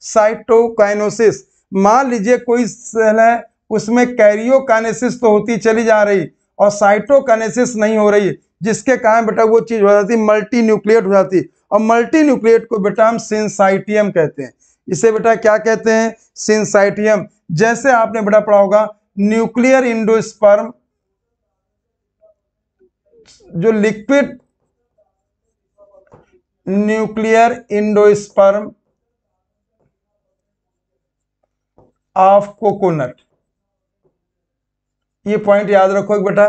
साइटोकाइनोसिस। मान लीजिए कोई सेल है उसमें कैरियोकाइनेसिस तो होती चली जा रही और साइटोकाइनेसिस नहीं हो रही, जिसके कारण बेटा वो चीज हो जाती मल्टी न्यूक्लिएट हो जाती। और मल्टी न्यूक्लिएट को बेटा हम सिंसाइटियम कहते हैं, इसे बेटा क्या कहते हैं, सिंसाइटियम। जैसे आपने बेटा पढ़ा होगा न्यूक्लियर इंडोस्पर्म जो liquid nuclear endosperm of coconut, ये पॉइंट याद रखो बेटा,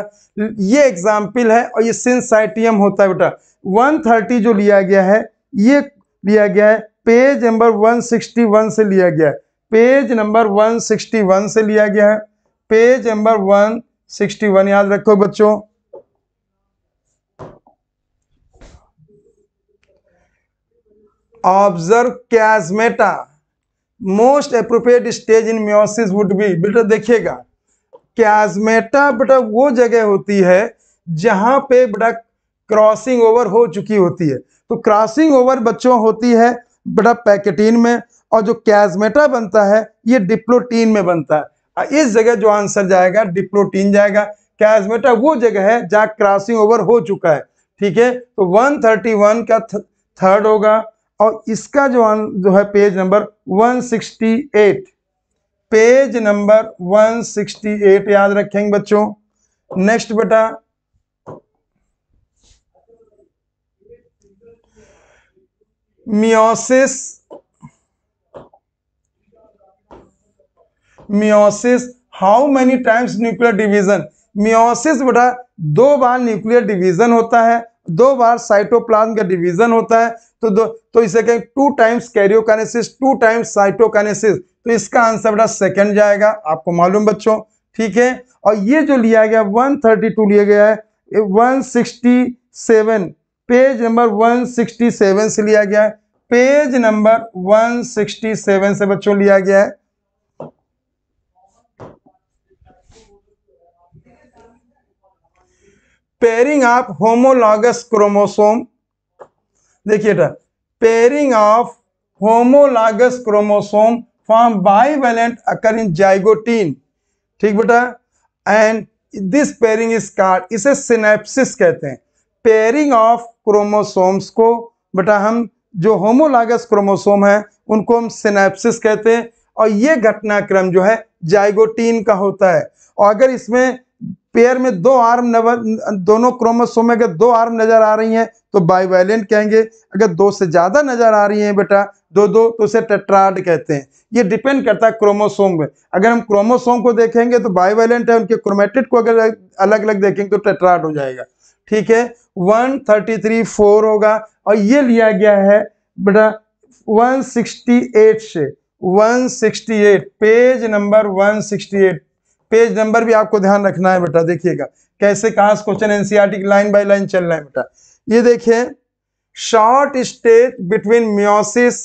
ये एग्जाम्पल है और ये सिंसाइटियम होता है बेटा। 130 जो लिया गया है ये लिया गया है पेज नंबर 161 से लिया गया है, पेज नंबर 161 से लिया गया है, पेज नंबर 161 याद रखो बच्चों। Observe chiasmata most appropriate stage in meiosis would be. बेटा देखिएगा कैस्मेटा बेटा वो जगह होती है जहां पे बेटा क्रॉसिंग ओवर हो चुकी होती है। तो क्रॉसिंग ओवर बच्चों होती है बेटा पैकेटीन में, और जो कैस्मेटा बनता है ये डिप्लोटीन में बनता है। इस जगह जो आंसर जाएगा डिप्लोटीन जाएगा। कैस्मेटा वो जगह है जहाँ क्रॉसिंग ओवर हो चुका है, ठीक है। तो 131 का थर्ड होगा और इसका जो है पेज नंबर 168, पेज नंबर 168 याद रखेंगे बच्चों। नेक्स्ट बेटा meiosis how many times nuclear division. Meiosis बेटा दो बार न्यूक्लियर डिवीजन होता है, दो बार साइटोप्लाज्म का डिवीजन होता है। तो इसे कहें 2 टाइम्स कैरियोकाइनेसिस, 2 टाइम्स साइटोकाइनेसिस। तो इसका आंसर बेटा सेकंड जाएगा, आपको मालूम बच्चों, ठीक है। और ये जो लिया गया 132 लिया गया है 167 पेज नंबर 167 से लिया गया है, पेज नंबर 167 से बच्चों लिया गया है। पेयरिंग ऑफ होमोलॉगस क्रोमोसोम, देखिए बेटा pairing of homologous chromosome form bivalent occur in zygotene, ठीक बेटा। And this pairing is called, इसे सिनेप्सिस कहते हैं। पेयरिंग ऑफ क्रोमोसोम्स को बेटा हम जो होमोलागस क्रोमोसोम है उनको हम सिनेप्सिस कहते हैं, और ये घटनाक्रम जो है जाइगोटीन का होता है। और अगर इसमें पेयर में दो आर्म दोनों क्रोमोसोम में अगर दो आर्म नजर आ रही हैं तो बाइवैलेंट कहेंगे, अगर दो से ज़्यादा नजर आ रही हैं बेटा दो दो तो उसे टेट्राड कहते हैं। ये डिपेंड करता है क्रोमोसोम पे, अगर हम क्रोमोसोम को देखेंगे तो बाइवैलेंट है, उनके क्रोमेटिड को अगर अलग अलग देखेंगे तो टेट्राड हो जाएगा। ठीक है, 133 4 होगा, और ये लिया गया है बेटा 168 से 168 पेज नंबर 168। पेज नंबर भी आपको ध्यान रखना है बेटा, देखिएगा कैसे कहाँ से क्वेश्चन एनसीईआरटी की लाइन बाय लाइन चल रहा है बेटा। ये देखिए, short stage between meiosis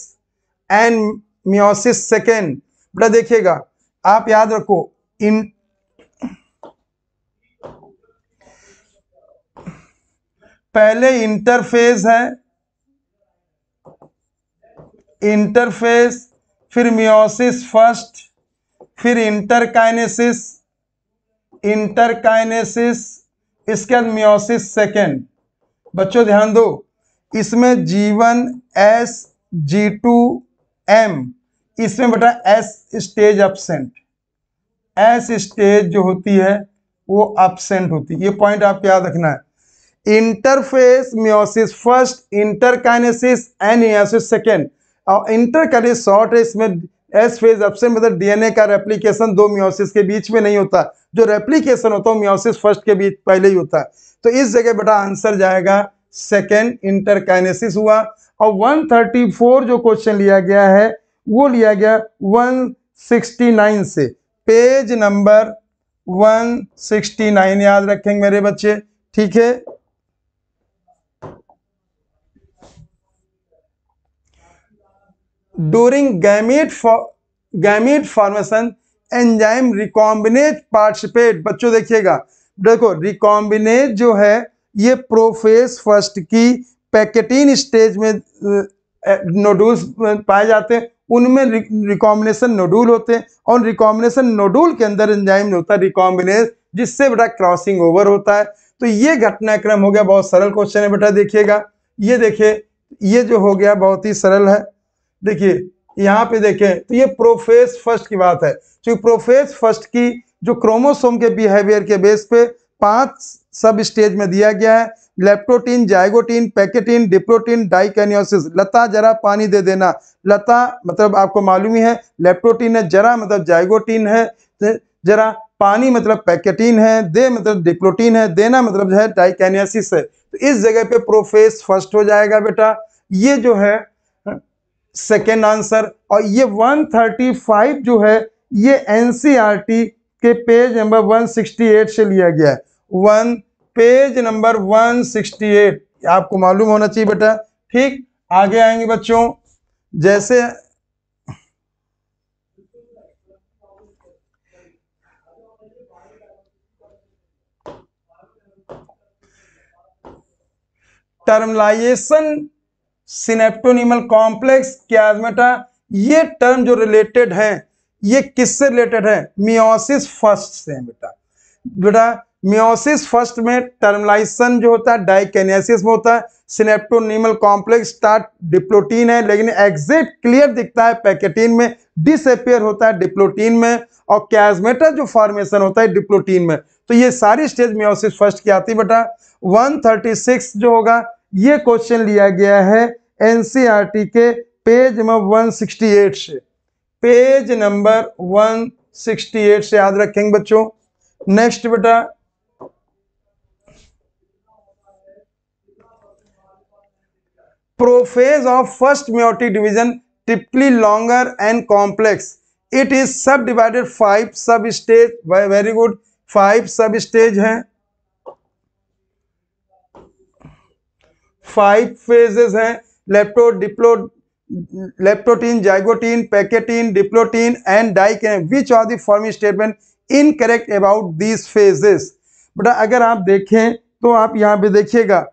and meiosis second. बेटा देखिएगा, आप याद रखो पहले इंटरफेज है, इंटरफेज, फिर मियोसिस फर्स्ट, फिर इंटरकाइनेसिस, इंटरकाइनेसिस, इसके बाद मियोसिस सेकेंड। बच्चों ध्यान दो, इसमें G1 S, G2 M, इसमें बेटा S stage absent, S stage जो होती है वो एब्सेंट होती है, ये पॉइंट आप याद रखना है। Interphase, meiosis first, interkinesis and meiosis second. और इंटरकाइनेसिस शॉर्ट है, इसमें एस फेज एब्सेंट, मतलब डीएनए का रेप्लिकेशन दो मियोसिस के बीच में नहीं होता, जो रेप्लिकेशन होता है मियोसिस फर्स्ट के बीच पहले ही होता है। तो इस जगह बेटा आंसर जाएगा सेकेंड, इंटरकाइनेसिस हुआ। और 134 जो क्वेश्चन लिया गया है वो लिया गया 169 से, पेज नंबर 169 याद रखेंगे मेरे बच्चे। ठीक है, during gamete formation enzyme recombinase participate. बच्चों देखिएगा, देखो रिकॉम्बिनेज जो है ये प्रोफेज फर्स्ट की पैकेटीन स्टेज में नोडूल्स पाए जाते हैं, उनमें रिकॉम्बिनेशन नोडूल होते हैं, और रिकॉम्बिनेशन नोडूल के अंदर एंजाइम होता है रिकॉम्बिनेज, जिससे बेटा क्रॉसिंग ओवर होता है। तो ये घटनाक्रम हो गया, बहुत सरल क्वेश्चन है बेटा। देखिएगा ये देखिए, ये जो हो गया बहुत ही सरल है। देखिए यहाँ पे देखें तो ये प्रोफेज फर्स्ट की बात है, क्योंकि प्रोफेज फर्स्ट की जो क्रोमोसोम के बिहेवियर के बेस पे 5 सब स्टेज में दिया गया है, leptotene, zygotene, pachytene, diplotene, diakinesis. Lata जरा पानी दे देना, लता मतलब आपको मालूम ही है, लेप्टोटीन है, जरा मतलब जाइगोटीन है, जरा पानी मतलब पैकेटीन है, दे मतलब डिप्लोटीन है, देना मतलब जो है डाइकैनियोसिस है। तो इस जगह पे प्रोफेज फर्स्ट हो जाएगा बेटा, ये जो है सेकेंड आंसर। और ये 135 जो है ये एनसीईआरटी के पेज नंबर 168 से लिया गया है, पेज नंबर 168 आपको मालूम होना चाहिए बेटा। ठीक, आगे आएंगे बच्चों, जैसे टर्मिनालाइजेशन सिनेप्टोनिमल कॉम्प्लेक्स क्या है बेटा, ये टर्म जो रिलेटेड है ये किससे रिलेटेड है, मियोसिस फर्स्ट से है बेटा। मियोसिस फर्स्ट में टर्मिनालाइजेशन जो होता है डाइकैनियोसिस में होता है, सिनेप्टोनिमल कॉम्प्लेक्स स्टार्ट डिप्लोटीन है, लेकिन एग्जिट क्लियर दिखता है पैकेटीन में, डिसअपियर होता है डिप्लोटीन में, और कैजमेटा जो फॉर्मेशन होता है डिप्लोटीन में। तो ये सारी स्टेज मियोसिस फर्स्ट की आती है बेटा। 136 जो होगा ये क्वेश्चन लिया गया है एनसीईआरटी के पेज नंबर 168 से, पेज नंबर 168 से याद रखेंगे बच्चों। नेक्स्ट बेटा, prophase of first meiotic division typically longer and complex, it is sub divided 5 sub stage. Very good, 5 sub stage है, 5 फेजेस हैं, leptotene, zygotene, pachytene, diplotene and diakinesis. Which are the following statement incorrect about these phases. बेटा अगर आप देखें तो आप यहाँ पे देखिएगा,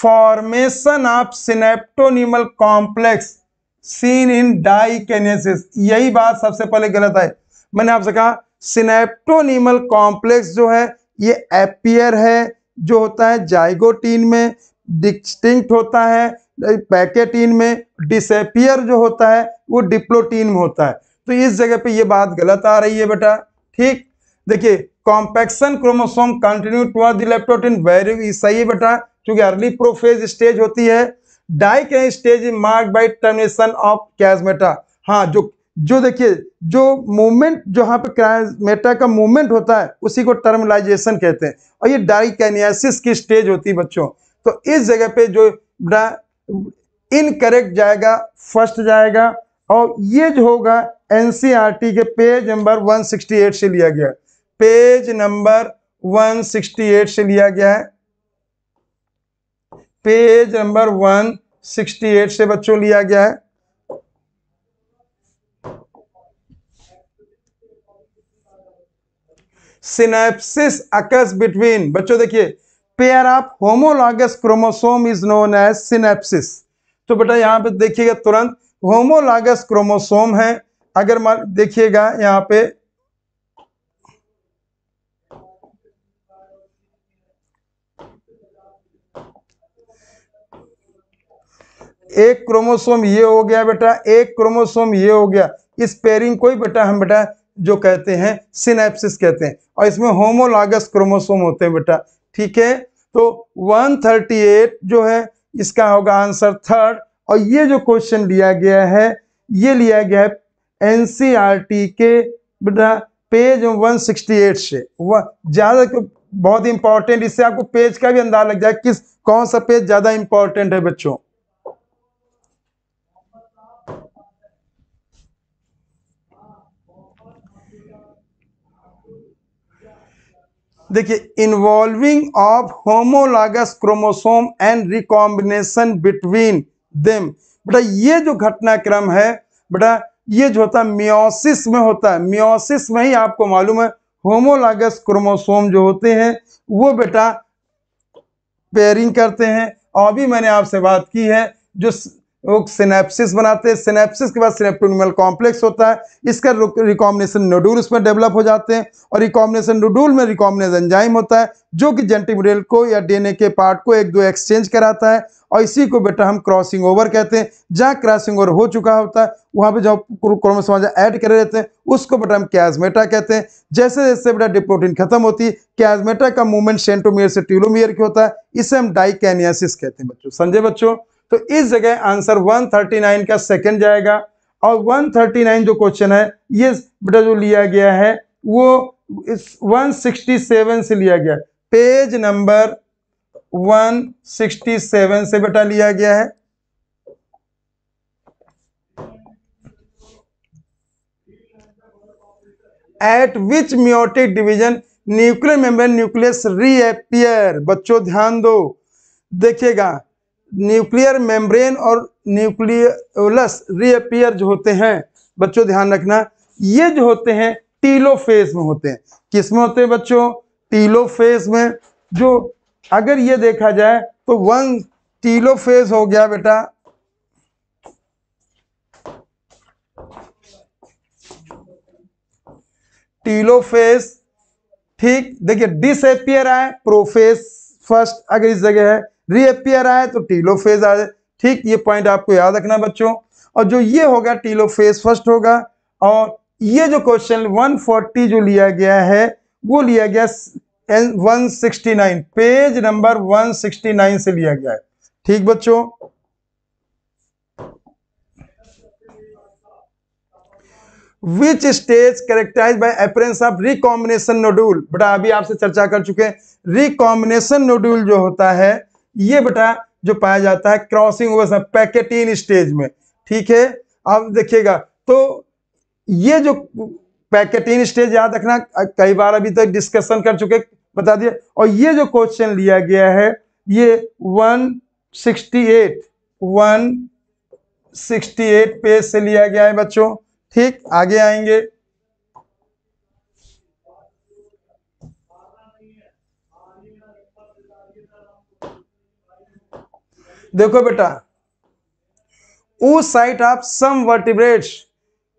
formation of synaptonemal complex seen in diakinesis, यही बात सबसे पहले गलत है। मैंने आपसे कहा सिनेप्टोनिमल कॉम्प्लेक्स जो है ये एपियर है जो होता है जाइगोटीन में, डिस्टिंक्ट होता है पैकेटीन में, डिसएपियर जो होता है वो डिप्लोटीन में होता है। तो इस जगह पे ये बात गलत आ रही है बेटा। ठीक, देखिए compaction chromosome continue toward the leptotene, very सही है बेटा, क्योंकि अर्ली प्रोफेज स्टेज होती है। Diakinesis stage is marked by termination of chiasmata. हाँ, जो देखिए जो मूवमेंट जहाँ पे क्रायोमेटा का मूवमेंट होता है उसी को टर्मिनालाइजेशन कहते हैं, और ये डाइकेनियासिस की स्टेज होती है बच्चों। तो इस जगह पे जो इनकरेक्ट जाएगा फर्स्ट जाएगा, और ये जो होगा एनसीईआरटी के पेज नंबर 168 से लिया गया, पेज नंबर 168 से लिया गया है, पेज नंबर 168 से बच्चों लिया गया है। सिनेप्सिस अकर्स बिटवीन, बच्चों देखिए pair of homologous chromosome is known as synapsis. तो बेटा यहां पे देखिएगा तुरंत होमोलॉगस क्रोमोसोम है, अगर देखिएगा यहाँ पे एक क्रोमोसोम ये हो गया बेटा, एक क्रोमोसोम ये हो गया, इस पेयरिंग को ही बेटा हम बेटा जो कहते हैं सिनेप्सिस कहते हैं, और इसमें होमोलॉगस क्रोमोसोम होते हैं बेटा। ठीक है, तो 138 जो है इसका होगा आंसर थर्ड, और ये जो क्वेश्चन लिया गया है ये लिया गया है एनसीईआरटी के बेटा पेज 168 से। वह ज़्यादा बहुत इंपॉर्टेंट, इससे आपको पेज का भी अंदाजा लग जाए किस कौन सा पेज ज़्यादा इंपॉर्टेंट है बच्चों। देखिए involving of homologous chromosome and recombination between them, बेटा ये जो घटनाक्रम है बेटा ये जो होता है मियोसिस में होता है। मियोसिस में ही आपको मालूम है होमोलॉगस क्रोमोसोम जो होते हैं वो बेटा पेयरिंग करते हैं, और भी मैंने आपसे बात की है जो वो सिनेप्सिस बनाते हैं। सिनेप्सिस के बाद सिनेप्टोन्यूमल कॉम्प्लेक्स होता है, इसका रिकॉम्बिनेशन नोडूल उसमें डेवलप हो जाते हैं, और रिकॉम्बिनेशन नोडूल में रिकॉम्बिनेशन एंजाइम होता है जो कि जेनेटिक मटेरियल को या डीएनए के पार्ट को एक दो एक्सचेंज कराता है, और इसी को बेटा हम क्रॉसिंग ओवर कहते हैं। जहाँ क्रॉसिंग ओवर हो चुका होता है वहाँ पर जब क्रोमोसोम ऐड करे रहते हैं उसको बेटा हम क्रायोमेटा कहते हैं। जैसे जैसे बेटा डिप्लोटीन खत्म होती है क्रायोमेटा का मूवमेंट सेंट्रोमियर से टेलोमियर के होता है, इसे हम डाइकेनियासिस कहते हैं बच्चों। समझे बच्चों, तो इस जगह आंसर 139 का सेकंड जाएगा, और 139 जो क्वेश्चन है ये बेटा जो लिया गया है वो इस 167 से लिया गया, पेज नंबर 167 से बेटा लिया गया है। At which meiotic division nuclear membrane nucleus reappear, बच्चों ध्यान दो देखिएगा न्यूक्लियर मेम्ब्रेन और न्यूक्लियोलस रीअपियर जो होते हैं बच्चों ध्यान रखना, ये जो होते हैं टीलोफेज में होते हैं। किस में होते हैं बच्चों? टीलोफेज में। जो अगर ये देखा जाए तो 1 टीलोफेज हो गया बेटा, टीलोफेज। ठीक, देखिए डिसएपियर आए प्रोफेज फर्स्ट, अगर इस जगह है रीअपियर आए तो टीलोफेज आ जाए। ठीक, ये पॉइंट आपको याद रखना बच्चों, और जो ये होगा टीलोफेज फर्स्ट होगा। और ये जो क्वेश्चन 140 जो लिया गया है वो लिया गया 169, पेज नंबर 169 से लिया गया है। ठीक बच्चों, which stage characterise by appearance of recombination nodule, बेटा अभी आपसे चर्चा कर चुके हैं। रिकॉम्बिनेशन नोड्यूल जो होता है ये बेटा जो पाया जाता है क्रॉसिंग ओवर पैकेटीन स्टेज में। ठीक है, अब देखिएगा तो ये जो पैकेटीन स्टेज याद रखना, कई बार अभी तक डिस्कशन कर चुके बता दिया। और ये जो क्वेश्चन लिया गया है ये 168 पेज से लिया गया है बच्चों। ठीक, आगे आएंगे। देखो बेटा oocyte of some vertebrates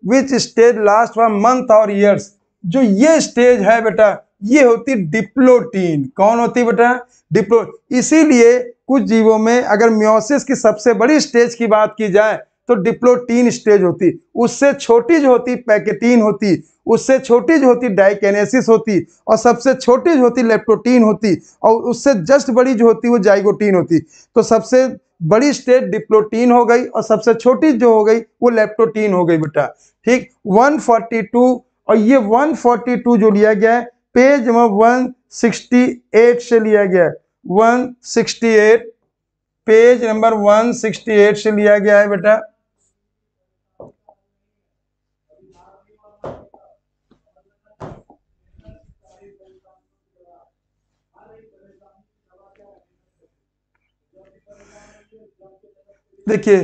which stage last for month और ईयर्स, जो ये स्टेज है बेटा ये होती डिप्लोटीन। कौन होती बेटा? डिप्लो। इसीलिए कुछ जीवों में अगर मियोसिस की सबसे बड़ी स्टेज की बात की जाए तो डिप्लोटीन स्टेज होती, उससे छोटी जो होती पैकेटीन होती, उससे छोटी जो होती डाइकेनेसिस होती, और सबसे छोटी जो होती लेप्टोटीन होती, और उससे जस्ट बड़ी जो होती वो जाइगोटीन होती। तो सबसे बड़ी स्टेज डिप्लोटीन हो गई और सबसे छोटी जो हो गई वो लेप्टोटीन हो गई बेटा। ठीक, 142 और ये 142 जो लिया गया है पेज में 168 से लिया गया है, 168 पेज नंबर 168 से लिया गया है बेटा। देखिए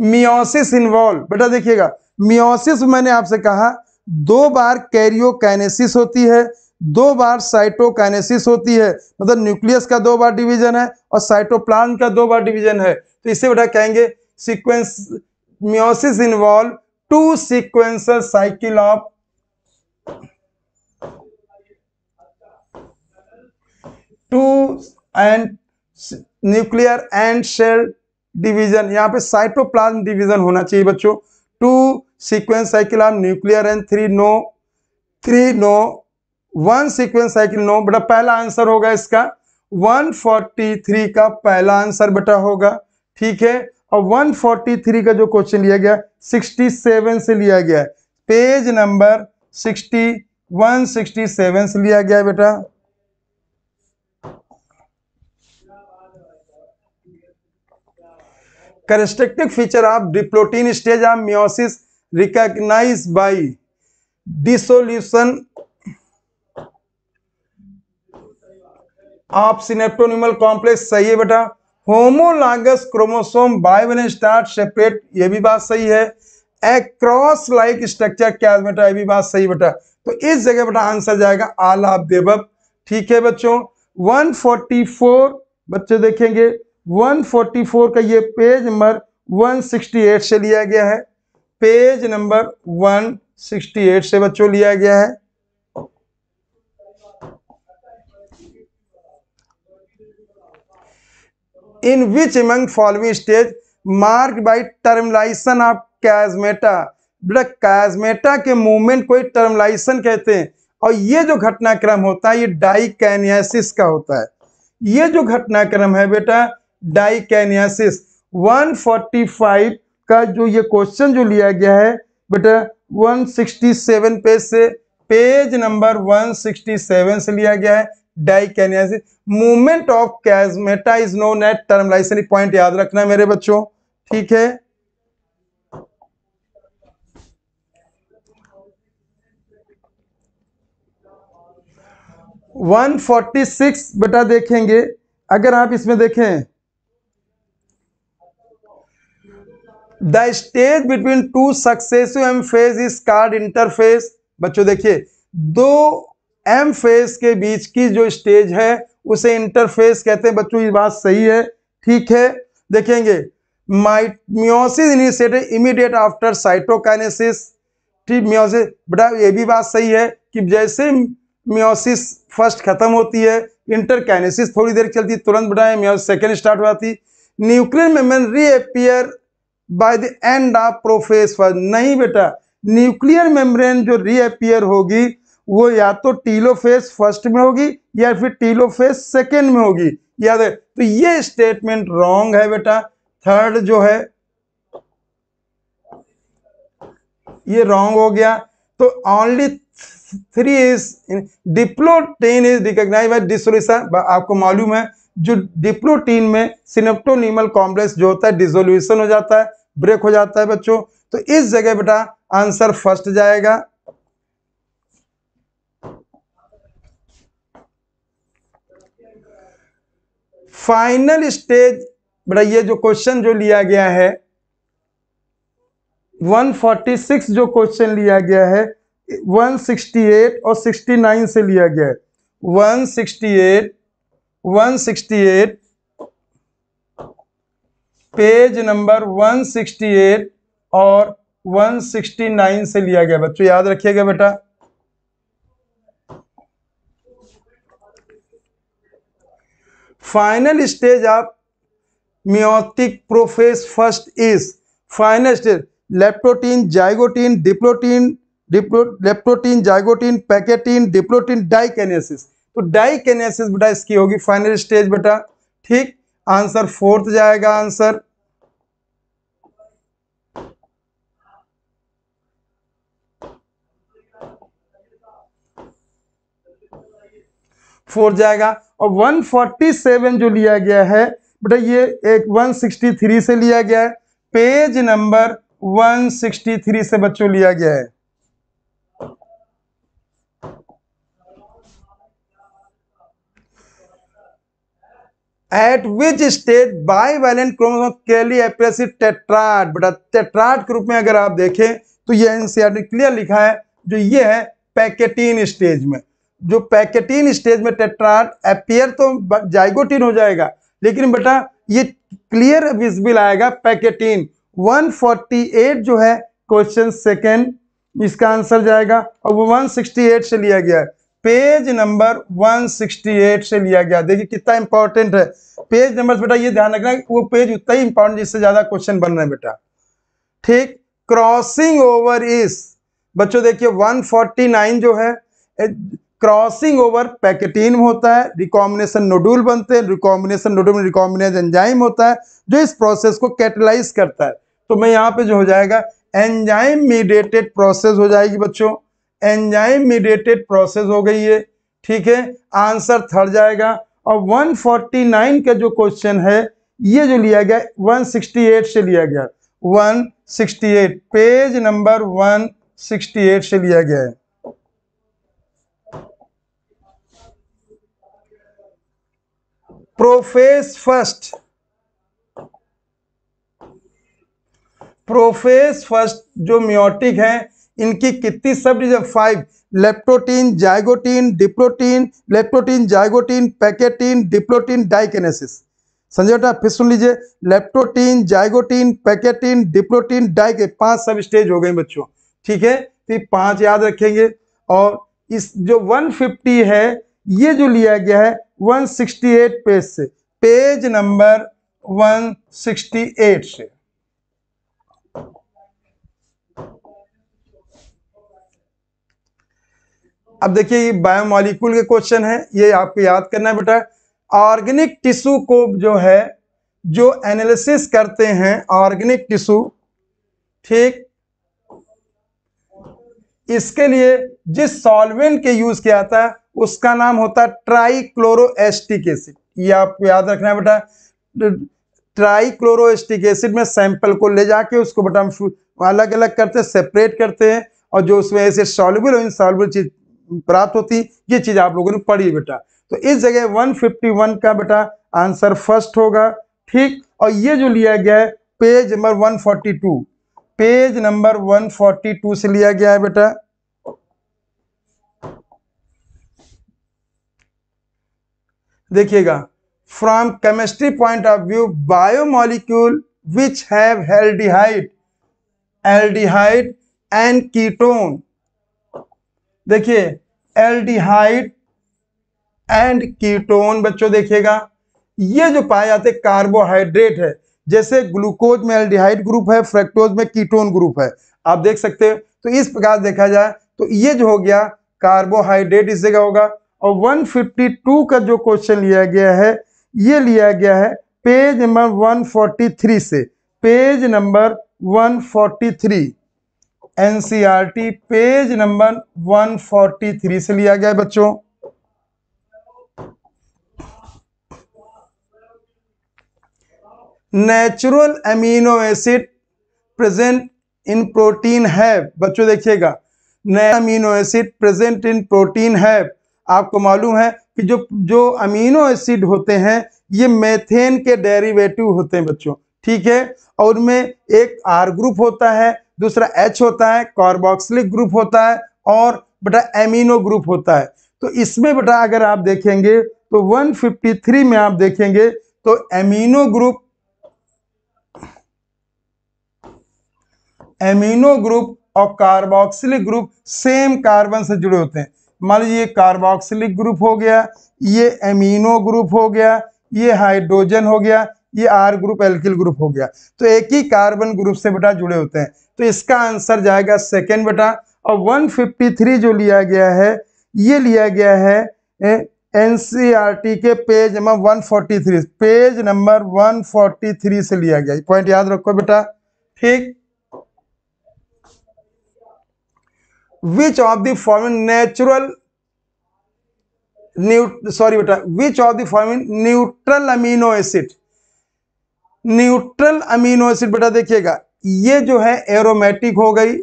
मियोसिस इन्वॉल्व बेटा, देखिएगा मियोसिस मैंने आपसे कहा दो बार कैरियोकाइनेसिस होती है, दो बार साइटोकाइनेसिस होती है, मतलब न्यूक्लियस का दो बार डिवीजन है और साइटोप्लाज्म का दो बार डिवीजन है। तो इसे बेटा कहेंगे sequence meiosis involve two sequential cycle of two and nuclear and cell division. यहाँ पे साइटोप्लाज्म डिवीजन होना चाहिए बच्चों। Two sequence cycle of nuclear and three no one sequence cycle no बेटा। पहला आंसर होगा इसका 143 का पहला आंसर बेटा होगा। ठीक है, और 143 का जो क्वेश्चन लिया गया 67 से लिया गया है, पेज नंबर 167 से लिया गया है बेटा। करस्ट्रक्टिव feature of diplotene stage of meiosis recognise by dissolution of synaptonemal complex. सही है बेटा। Homologous chromosome by one start separate, ये भी बात सही है। एक्रॉस लाइक स्ट्रक्चर क्या बेटा, ये भी बात सही बेटा। तो इस जगह बेटा आंसर जाएगा ऑल ऑफ द अबव। ठीक है बच्चों, 144 बच्चे देखेंगे 144 का ये पेज नंबर 168 से लिया गया है, पेज नंबर 168 से बच्चों लिया गया है। In which among following stage marked by terminalisation of chiasmata. बेटा कास्मेटा के मूवमेंट को टर्मिलाइजेशन कहते हैं, और ये जो घटनाक्रम होता है ये डाइकैनियासिस का होता है। ये जो घटनाक्रम है बेटा डाइकैनियासिस। 145 का जो ये क्वेश्चन जो लिया गया है बेटा 167 पेज से, पेज नंबर 167 से लिया गया है। Diakinesis movement of chiasmata is known as terminalisation. Point याद रखना मेरे बच्चों। ठीक है, वन 46 बेटा देखेंगे। अगर आप इसमें देखें the stage between two successive M phase is called interphase. बच्चों देखिए दो एम फेज के बीच की जो स्टेज है उसे इंटरफेस कहते हैं। बच्चों ये बात सही है। ठीक है, देखेंगे meiosis initiated immediate after cytokinesis. ठीक, मियोसिस बेटा ये भी बात सही है कि जैसे मियोसिस फर्स्ट खत्म होती है इंटरकाइनेसिस थोड़ी देर चलती, तुरंत बेटा मियोसिस सेकेंड स्टार्ट हो जाती। Nuclear membrane reappear by the end of prophase first. नहीं बेटा, न्यूक्लियर मेम्ब्रेन जो रीअपियर होगी वो या तो टीलोफेज फर्स्ट में होगी या फिर टीलोफेज सेकेंड में होगी। याद है, तो ये स्टेटमेंट रॉन्ग है बेटा। थर्ड जो है ये रॉन्ग हो गया। तो only 3 is diplotene is recognised by dissolution. आपको मालूम है जो डिप्लोटीन में सिनेप्टोनिमल कॉम्प्लेक्स जो होता है डिसोल्यूशन हो जाता है, ब्रेक हो जाता है बच्चों। तो इस जगह बेटा आंसर फर्स्ट जाएगा। फाइनल स्टेज बेटा ये जो क्वेश्चन जो लिया गया है 146 जो क्वेश्चन लिया गया है 168 और 69 से लिया गया है। 168 पेज नंबर 168 और 169 से लिया गया बच्चों। याद रखिएगा बेटा। Final stage of meiotic prophase first is final stage leptotene zygotene diplotene leptotene zygotene pachytene diplotene diakinesis. तो डाइकेनेसिस बेटा इसकी होगी फाइनल स्टेज बेटा। ठीक आंसर फोर्थ जाएगा आंसर। फोर्थ जाएगा। और 147 जो लिया गया है बेटा ये एक 163 से लिया गया है, पेज नंबर 163 से बच्चों लिया गया है। At which stage bivalent chromosome clearly appeared tetrad, बेटा टेट्राड के रूप में अगर आप देखें तो ये एनसीईआरटी क्लियर लिखा है जो ये है पैकेटीन स्टेज में। जो पैकेटीन स्टेज में टेट्राड अपीयर तो जाइगोटीन हो जाएगा लेकिन बेटा ये क्लियर विजिबल आएगा पैकेटीन। 148 जो है क्वेश्चन सेकंड इसका आंसर जाएगा और वो 168 से लिया गया है, पेज नंबर 168 से लिया गया। देखिए कितना इंपॉर्टेंट है पेज नंबर बेटा, ये ध्यान रखना वो पेज उतना ही इंपॉर्टेंट जिससे ज्यादा क्वेश्चन बन रहे हैं बेटा। ठीक क्रॉसिंग ओवर इज बच्चों देखिए 149 जो है क्रॉसिंग ओवर पैकेटीन होता है, रिकॉम्बिनेशन नोडूल बनते हैं, रिकॉम्बिनेशन नोडूल में रिकॉम्बिनेज एंजाइम होता है जो इस प्रोसेस को कैटलाइज करता है। तो मैं यहाँ पे जो हो जाएगा एंजाइम मीडिएटेड प्रोसेस हो जाएगी बच्चों, एंजाइम मीडिएटेड प्रोसेस हो गई है। ठीक है आंसर थर्ड जाएगा। और 149 का जो क्वेश्चन है ये जो लिया गया 168 से लिया गया, 168 पेज नंबर 168 से लिया गया है। प्रोफेस फर्स्ट, प्रोफेस फर्स्ट जो मियोटिक है इनकी कितनी sub division? 5। Leptotene zygotene diplotene leptotene zygotene pachytene diplotene diakinesis. समझे बेटा फिर सुन लीजिए, लेप्टोटीन जाइगोटीन पैकेटीन डिप्लोटीन डाइके 5 सब स्टेज हो गए बच्चों। ठीक है तो 5 याद रखेंगे। और इस जो 150 है ये जो लिया गया है 168 पेज से, पेज नंबर 168 से। अब देखिए ये बायोमोलिक्यूल के क्वेश्चन है, ये आपको याद करना है बेटा। ऑर्गेनिक टिश्यू को जो है जो एनालिसिस करते हैं ऑर्गेनिक टिश्यू, ठीक इसके लिए जिस सॉल्वेंट के यूज किया जाता है उसका नाम होता है ट्राइक्लोरोएस्टिक एसिड। ये आपको याद रखना है बेटा। ट्राइक्लोरोएस्टिक एसिड में सैंपल को ले जाके उसको बेटा हम अलग अलग करते हैं, सेपरेट करते हैं और जो उसमें ऐसे सॉल्युबल और इनसॉल्युबल चीज प्राप्त होती ये चीज आप लोगों ने पढ़ी बेटा। तो इस जगह 151 का बेटा आंसर फर्स्ट होगा। ठीक और ये जो लिया गया है पेज नंबर 142, पेज नंबर 142 से लिया गया है बेटा। देखिएगा from chemistry point of view biomolecule which have aldehyde aldehyde and ketone. देखिए एल्डिहाइड एंड कीटोन बच्चों देखिएगा ये जो पाए जाते कार्बोहाइड्रेट है, जैसे ग्लूकोज में एल्डिहाइड ग्रुप है, फ्रक्टोज में कीटोन ग्रुप है, आप देख सकते हैं। तो इस प्रकार देखा जाए तो ये जो हो गया कार्बोहाइड्रेट इस जगह होगा। और 152 का जो क्वेश्चन लिया गया है ये लिया गया है पेज नंबर 143 से, page number 143 NCERT page number 143 से लिया गया है बच्चों। Natural amino acid present in protein have बच्चों देखिएगा, natural amino acid present in protein have. आपको मालूम है कि जो अमीनो एसिड होते हैं ये मेथेन के डेरिवेटिव होते हैं बच्चों। ठीक है और उनमें एक आर ग्रुप होता है, दूसरा एच होता है, कार्बोक्सिलिक ग्रुप होता है और बेटा एमिनो ग्रुप होता है। तो इसमें बेटा अगर आप देखेंगे तो 153 में आप देखेंगे तो एमिनो ग्रुप और कार्बोक्सिलिक ग्रुप सेम कार्बन से जुड़े होते हैं। मान लीजिए कार्बोक्सिलिक ग्रुप हो गया, ये एमिनो ग्रुप हो गया, ये हाइड्रोजन हो गया, ये आर ग्रुप एल्किल ग्रुप हो गया। तो एक ही कार्बन ग्रुप से बेटा जुड़े होते हैं, तो इसका आंसर जाएगा सेकेंड बेटा। और 153 जो लिया गया है ये लिया गया है एनसीईआरटी के पेज नंबर 143, पेज नंबर 143 से लिया गया। पॉइंट याद रखो बेटा, ठीक। Which of the forming neutral amino acid, neutral amino acid बेटा देखिएगा, ये जो है एरोमेटिक हो गई,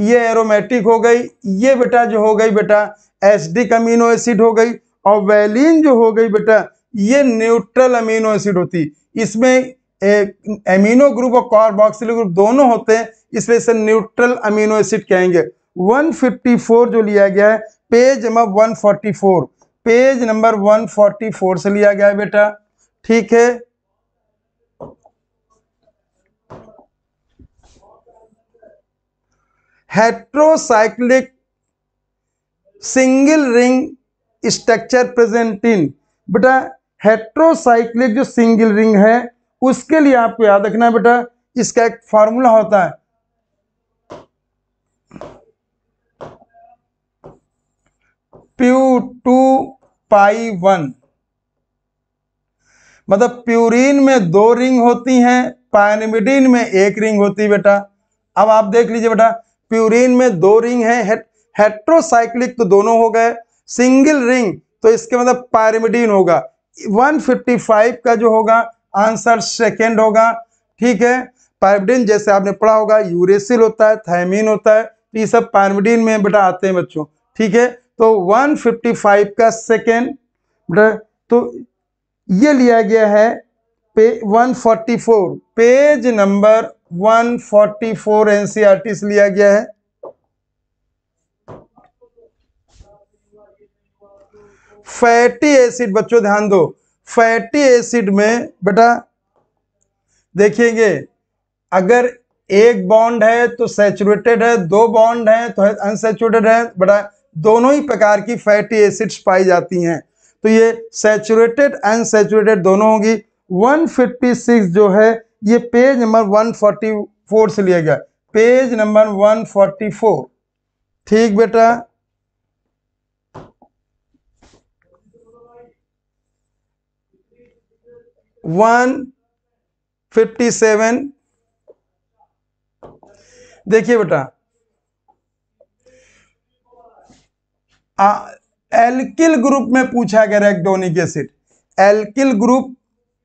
ये एरोमेटिक हो गई, ये बेटा जो हो गई बेटा एसिडिक अमीनो एसिड हो गई, और वैलिन जो हो गई बेटा ये न्यूट्रल अमीनो एसिड होती। इसमें एमिनो ग्रुप और कार्बोक्सिल ग्रुप दोनों होते हैं, इसलिए इसे न्यूट्रल अमीनो एसिड कहेंगे। 154 जो लिया गया है पेज नंबर 144, पेज नंबर 144 से लिया गया है बेटा, ठीक है। Heterocyclic single ring structure present in, बेटा हेट्रोसाइक्लिक जो सिंगल रिंग है उसके लिए आपको याद रखना है बेटा, इसका एक फार्मूला होता है Pu2Pi1, मतलब प्यूरीन में 2 रिंग होती हैं, पायनिमिडीन में 1 रिंग होती है बेटा। अब आप देख लीजिए बेटा, प्यूरीन में 2 रिंग है, हेट्रोसाइक्लिक तो दोनों हो गए, सिंगल रिंग तो इसके मतलब पायरिमिडीन होगा। 155 का जो होगा आंसर सेकेंड होगा, ठीक है। पायरिमिडीन जैसे आपने पढ़ा होगा यूरेसिल होता है, थायमीन होता है, तो ये सब पायरिमिडीन में बेटा आते हैं बच्चों, ठीक है। तो 155 का सेकेंड बेटा, तो ये लिया गया है 144, पेज नंबर 144 एनसीईआरटी से लिया गया है। फैटी एसिड बच्चों ध्यान दो, फैटी एसिड में बेटा देखेंगे अगर 1 बॉन्ड है तो सैचुरेटेड है, 2 बॉन्ड है तो अनसैचुरेटेड है बेटा, दोनों ही प्रकार की फैटी एसिड्स पाई जाती हैं। तो ये सैचुरेटेड अनसैचुरेटेड दोनों होगी। 156 जो है ये पेज नंबर 144 से लिया गया, पेज नंबर 144, ठीक बेटा। वन 57 देखिए बेटा, एल्किल ग्रुप में पूछा गया रेक्टोनिक एसिड, एल्किल ग्रुप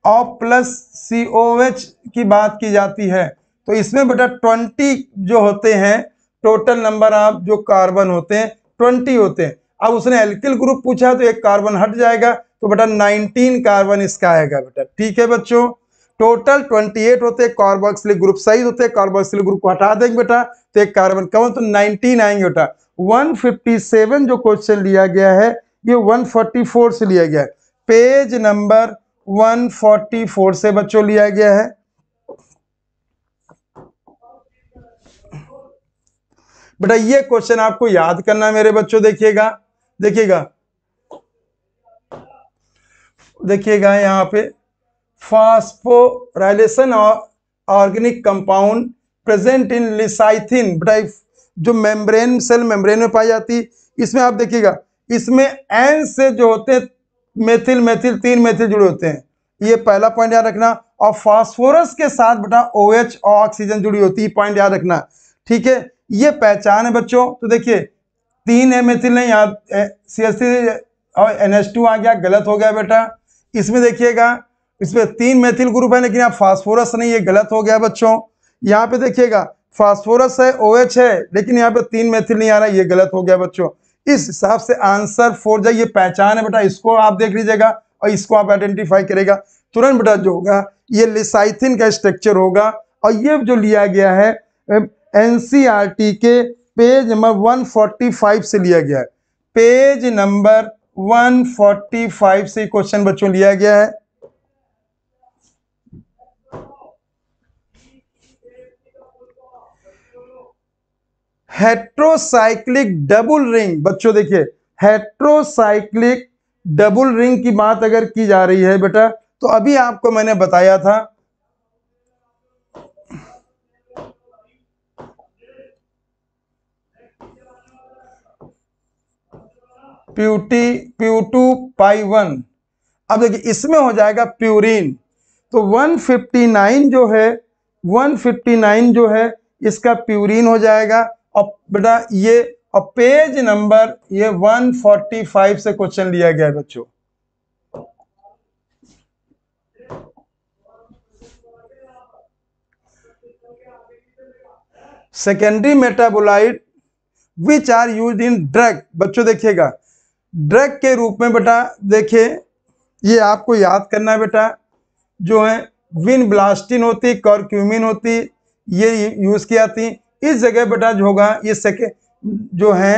और प्लस COH की बात की जाती है, तो इसमें बेटा 20 जो होते हैं टोटल नंबर आप जो कार्बन होते हैं 20 होते हैं। अब उसने एल्किल ग्रुप पूछा तो एक कार्बन हट जाएगा, तो बेटा 19 कार्बन इसका आएगा बेटा, ठीक है बच्चों। टोटल 28 होते, कार्बोक्सिलिक ग्रुप सही होते, कार्बोक्सिलिक ग्रुप को हटा देंगे बेटा तो एक कार्बन कम, तो 19 आएंगे बेटा। 157 जो क्वेश्चन लिया गया है ये 144 से लिया गया है, पेज नंबर 144 से बच्चों लिया गया है। बेटा ये क्वेश्चन आपको याद करना है मेरे बच्चों, देखिएगा देखिएगा देखिएगा, यहाँ पे phosphorylation organic compound present in lecithin, बेटा जो मेम्ब्रेन सेल मेम्ब्रेन में पाई जाती है, इसमें आप देखिएगा इसमें एन से जो होते हैं मेथिल मेथिल 3 मेथिल जुड़े होते हैं, ये पहला पॉइंट याद रखना। और फास्फोरस के साथ बेटा OH और ऑक्सीजन जुड़ी होती है, पॉइंट याद रखना, ठीक है। ये पहचान है बच्चों। तो देखिए 3 है मेथिल नहीं, यहाँ CH3 और NH2 आ गया, गलत हो गया बेटा। इसमें देखिएगा इसमें 3 मेथिल ग्रुप है लेकिन यहाँ फास्फोरस नहीं, ये गलत हो गया बच्चों। यहाँ पे देखिएगा फास्फोरस है OH है लेकिन यहाँ पे 3 मेथिल नहीं आ रहा, ये गलत हो गया बच्चों। इस हिसाब से आंसर 4 जाइए, पहचान है बेटा, इसको आप देख लीजिएगा और इसको आप आइडेंटिफाई करेगा तुरंत बेटा। जो होगा ये लिसाइथिन का स्ट्रक्चर होगा, और ये जो लिया गया है एनसीईआरटी के पेज नंबर 145 से लिया गया है, पेज नंबर 145 से क्वेश्चन बच्चों लिया गया है। हेट्रोसाइक्लिक डबल रिंग बच्चों देखिए, हेट्रोसाइक्लिक डबल रिंग की बात अगर की जा रही है बेटा, तो अभी आपको मैंने बताया था P2 π1। अब देखिए इसमें हो जाएगा प्यूरीन, तो 159 जो है 159 जो है इसका प्यूरीन हो जाएगा। और बेटा ये और पेज नंबर ये 145 से क्वेश्चन लिया गया है बच्चों। Secondary metabolite which are use in drug, बच्चों देखिएगा ड्रग के रूप में बेटा देखिए ये आपको याद करना है बेटा, जो है विनब्लास्टिन होती, करक्यूमिन होती, ये यूज की जाती। इस जगह बेटा जो होगा ये सेकेंड जो है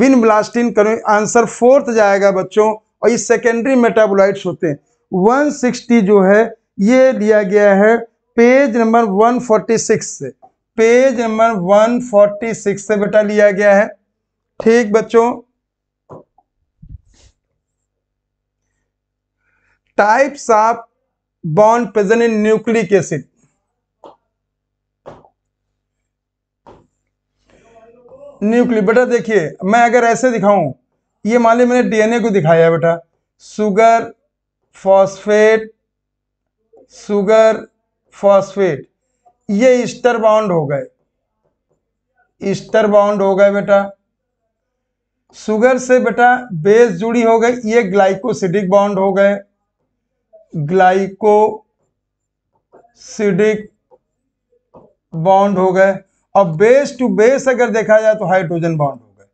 विनब्लास्टिन कर आंसर फोर्थ जाएगा बच्चों। और ये सेकेंडरी मेटाबोलाइट्स होते हैं। 160 जो है ये लिया गया है पेज नंबर 146 से, पेज नंबर 146 से बेटा लिया गया है। ठीक बच्चों, types of bond present in nucleic acid. Nucleic बेटा देखिए मैं अगर ऐसे दिखाऊं, ये मान ली मैंने डीएनए को दिखाया है बेटा, सुगर फॉस्फेट, सुगर फॉस्फेट, ये ईस्टर बाउंड हो गए, ईस्टर बाउंड हो गए बेटा। सुगर से बेटा बेस जुड़ी हो गई, ये ग्लाइकोसिडिक बाउंड हो गए, ग्लाइकोसिडिक बाउंड हो गए। और बेस टू बेस अगर देखा जाए तो हाइड्रोजन बाउंड हो गए।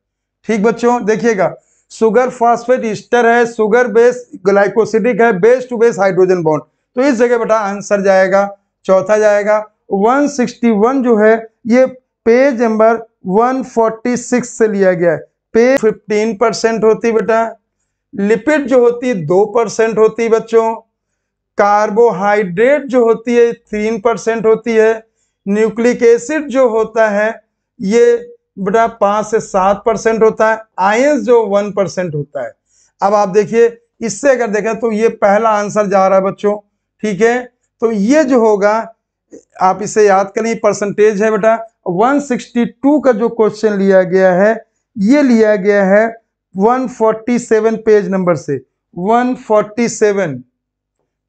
ठीक बच्चों देखिएगा, सुगर फॉस्फेट ईस्टर है, सुगर बेस ग्लाइकोसिडिक है, base to base hydrogen bound. तो इस जगह बेटा आंसर जाएगा चौथा जाएगा। 161 जो है ये पेज नंबर 146 से लिया गया है। पेज 15% होती बेटा, लिपिड जो होती है 2% होती है बच्चों, कार्बोहाइड्रेट जो होती है 3% होती है, न्यूक्लिक एसिड जो होता है ये बेटा 5 से 7% होता है, आयंस जो 1% होता है। अब आप देखिए इससे अगर देखें तो ये पहला आंसर जा रहा है बच्चों। ठीक है, तो ये जो होगा आप इसे याद करें, परसेंटेज है बेटा। 162 का जो क्वेश्चन लिया गया है ये लिया गया है 147 पेज नंबर से, 147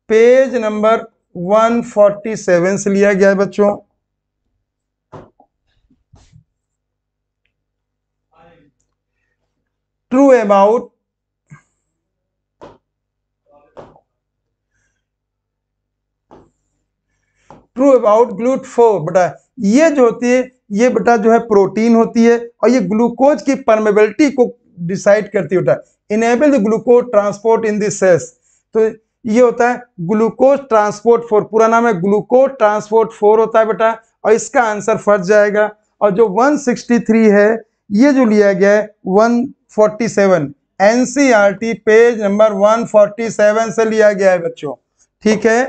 पेज नंबर 147 से लिया गया है बच्चों। ट्रू अबाउट ग्लूट 4 बेटा, ये जो होती है ये बेटा जो है प्रोटीन होती है और ये ग्लूकोज की परमेबिलिटी को डिसाइड करती है बेटा। Enable the glucose transport in the cells, तो ये होता है ग्लूकोज ट्रांसपोर्ट 4, पूरा नाम है ग्लूकोज ट्रांसपोर्ट 4 होता है बेटा। और इसका आंसर फर्स्ट जाएगा। और जो 163 है ये जो लिया गया है 147 NCERT पेज नंबर 147 से लिया गया है बच्चों। ठीक है,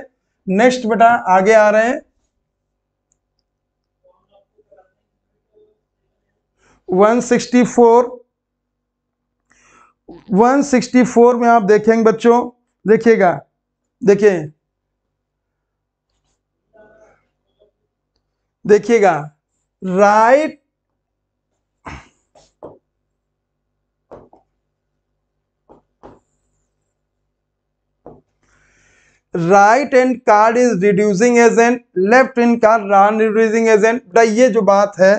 नेक्स्ट बेटा आगे आ रहे हैं 164 में आप देखेंगे बच्चों, देखिएगा देखिएगा right end card is reducing agent, left end card non reducing agent. बेटा ये जो बात है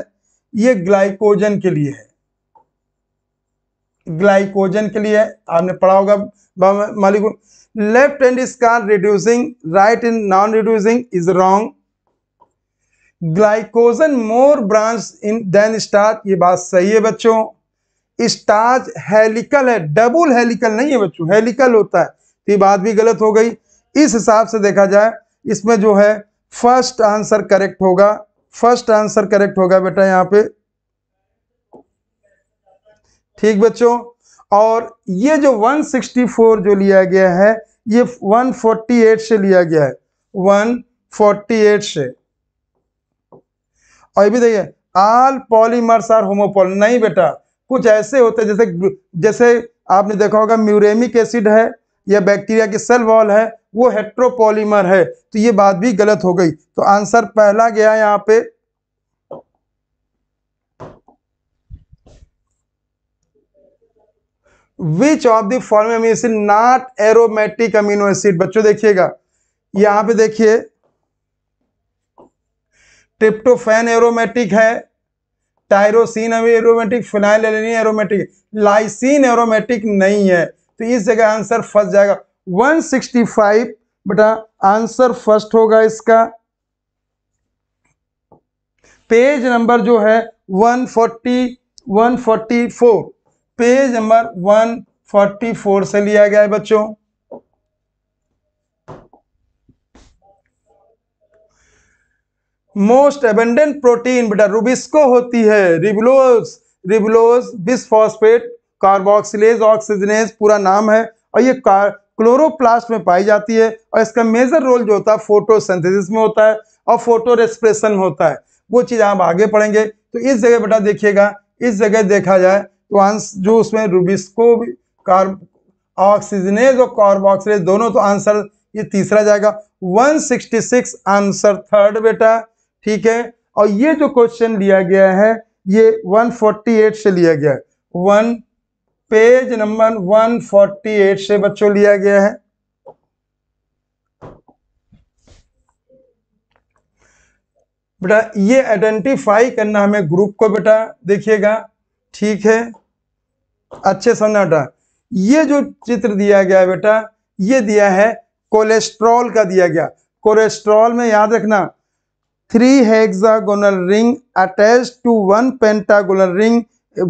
ये ग्लाइकोजन के लिए है, ग्लाइकोजन के लिए आपने पढ़ा होगा मालिक। Left end is card reducing, right end non reducing is wrong. Glycogen more branch in then starch, ये बात सही है बच्चों। स्टार्च हेलिकल है, डबल हेलिकल नहीं है बच्चों, हेलिकल होता है, तो ये बात भी गलत हो गई। इस हिसाब से देखा जाए इसमें जो है फर्स्ट आंसर करेक्ट होगा, फर्स्ट आंसर करेक्ट होगा बेटा यहाँ पे। ठीक बच्चों, और ये जो 164 जो लिया गया है ये 148 से लिया गया है, 148 से। और ये भी देखिए ऑल पॉलीमर्स आर होमोपॉल, नहीं बेटा कुछ ऐसे होते हैं जैसे आपने देखा होगा म्यूरेमिक एसिड है या बैक्टीरिया की सेल वॉल है, वो हेट्रोपॉलीमर है, तो ये बात भी गलत हो गई। तो आंसर पहला गया यहाँ पे Which of the following amino acid not aromatic amino acid। बच्चों देखिएगा यहाँ पे, देखिए ट्रिप्टोफैन एरोमेटिक है, tyrosine aromatic, phenylalanine aromatic, lysine aromatic नहीं है, तो इस जगह आंसर फर्स्ट जाएगा। 165 बेटा आंसर फर्स्ट होगा इसका। पेज नंबर जो है 144, पेज नंबर 144 से लिया गया है बच्चों। मोस्ट एबंडेंट प्रोटीन बेटा रुबिस्को होती है, रिबलोज बिसफॉस्फेट कार्बोक्सिलेज ऑक्सीजनेज पूरा नाम है, और ये क्लोरोप्लास्ट में पाई जाती है, और इसका मेजर रोल जो होता है फोटोसिंथेसिस में होता है और फोटोरेस्पिरेशन में होता है, वो चीज़ आप आगे पढ़ेंगे। तो इस जगह बेटा देखिएगा, इस जगह देखा जाए तो आंसर जो उसमें रुबिस्को ऑक्सीजनेज और कार्बोक्सिलेज दोनों, तो आंसर ये तीसरा जाएगा। 166 आंसर थर्ड बेटा, ठीक है। और ये जो क्वेश्चन लिया गया है ये 148 से लिया गया है, पेज नंबर 148 से बच्चों लिया गया है। बेटा ये आइडेंटिफाई करना हमें ग्रुप को बेटा, देखिएगा ठीक है अच्छे समझना। ये जो चित्र दिया गया है बेटा, ये दिया है कोलेस्ट्रॉल का दिया गया। कोलेस्ट्रॉल में याद रखना 3 hexagonal ring attach to 1 pentagonal ring,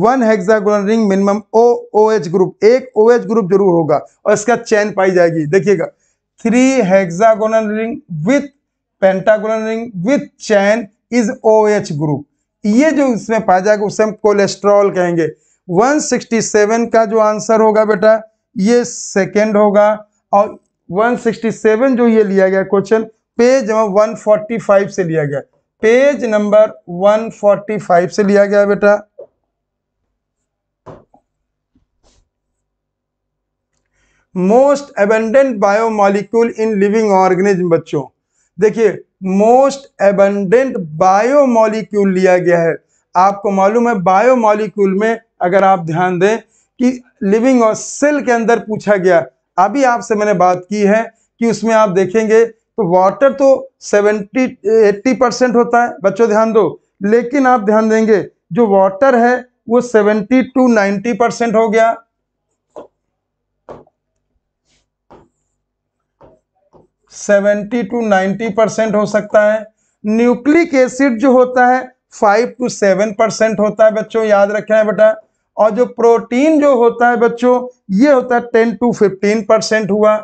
1 hexagonal ring minimum OOH group, एक OH ग्रुप जरूर होगा और इसका चैन पाई जाएगी। देखिएगा 3 hexagonal ring with pentagonal ring with chain is OH group, ये जो इसमें पाया जाएगा उसे हम कोलेस्ट्रॉल कहेंगे। 167 का जो आंसर होगा बेटा ये सेकंड होगा, और 167 जो ये लिया गया क्वेश्चन पेज नंबर 145 से लिया गया, पेज नंबर 145 से लिया गया बेटा। Most abundant biomolecule in living organism, बच्चों देखिए मोस्ट एबंडेंट बायोमॉलिक्यूल लिया गया है। आपको मालूम है बायोमॉलिक्यूल में अगर आप ध्यान दें कि लिविंग और सेल के अंदर पूछा गया, अभी आपसे मैंने बात की है कि उसमें आप देखेंगे तो वाटर तो 70-80% होता है बच्चों ध्यान दो, लेकिन आप ध्यान देंगे जो वाटर है वो 70-90% हो गया, हो सकता है। न्यूक्लिक एसिड जो होता है 5-7% होता है बच्चों, याद रखना है बेटा। और जो प्रोटीन जो होता है बच्चों ये होता है 10-15% हुआ,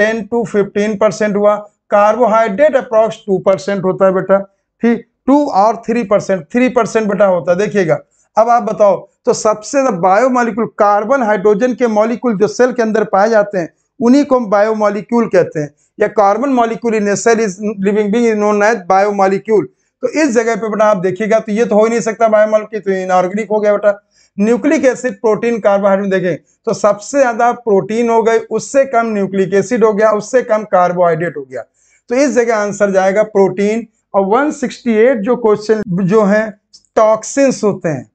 10-15% हुआ। कार्बोहाइड्रेट अप्रॉक्स 2% होता है बेटा, ठीक 2 और 3% बेटा होता है। देखिएगा अब आप बताओ तो सबसे ज्यादा बायोमॉलिक्यूल कार्बन हाइड्रोजन के मॉलिक्यूल जो सेल के अंदर पाए जाते हैं उन्हीं को हम बायोमॉलिक्यूल कहते हैं, या carbon molecule in cell is living being is known as biomolecule. तो इस जगह पे बेटा आप देखिएगा तो ये तो हो ही नहीं सकता बायोमॉलिक्यूल, तो इनऑर्गेनिक हो गया बेटा। न्यूक्लिक एसिड प्रोटीन कार्बोहाइड्रेट देखें तो सबसे ज्यादा प्रोटीन हो गए, उससे कम न्यूक्लिक एसिड हो गया, उससे कम कार्बोहाइड्रेट हो गया, तो इस जगह आंसर जाएगा प्रोटीन। और 168 जो क्वेश्चन जो है टॉक्सिन्स होते हैं,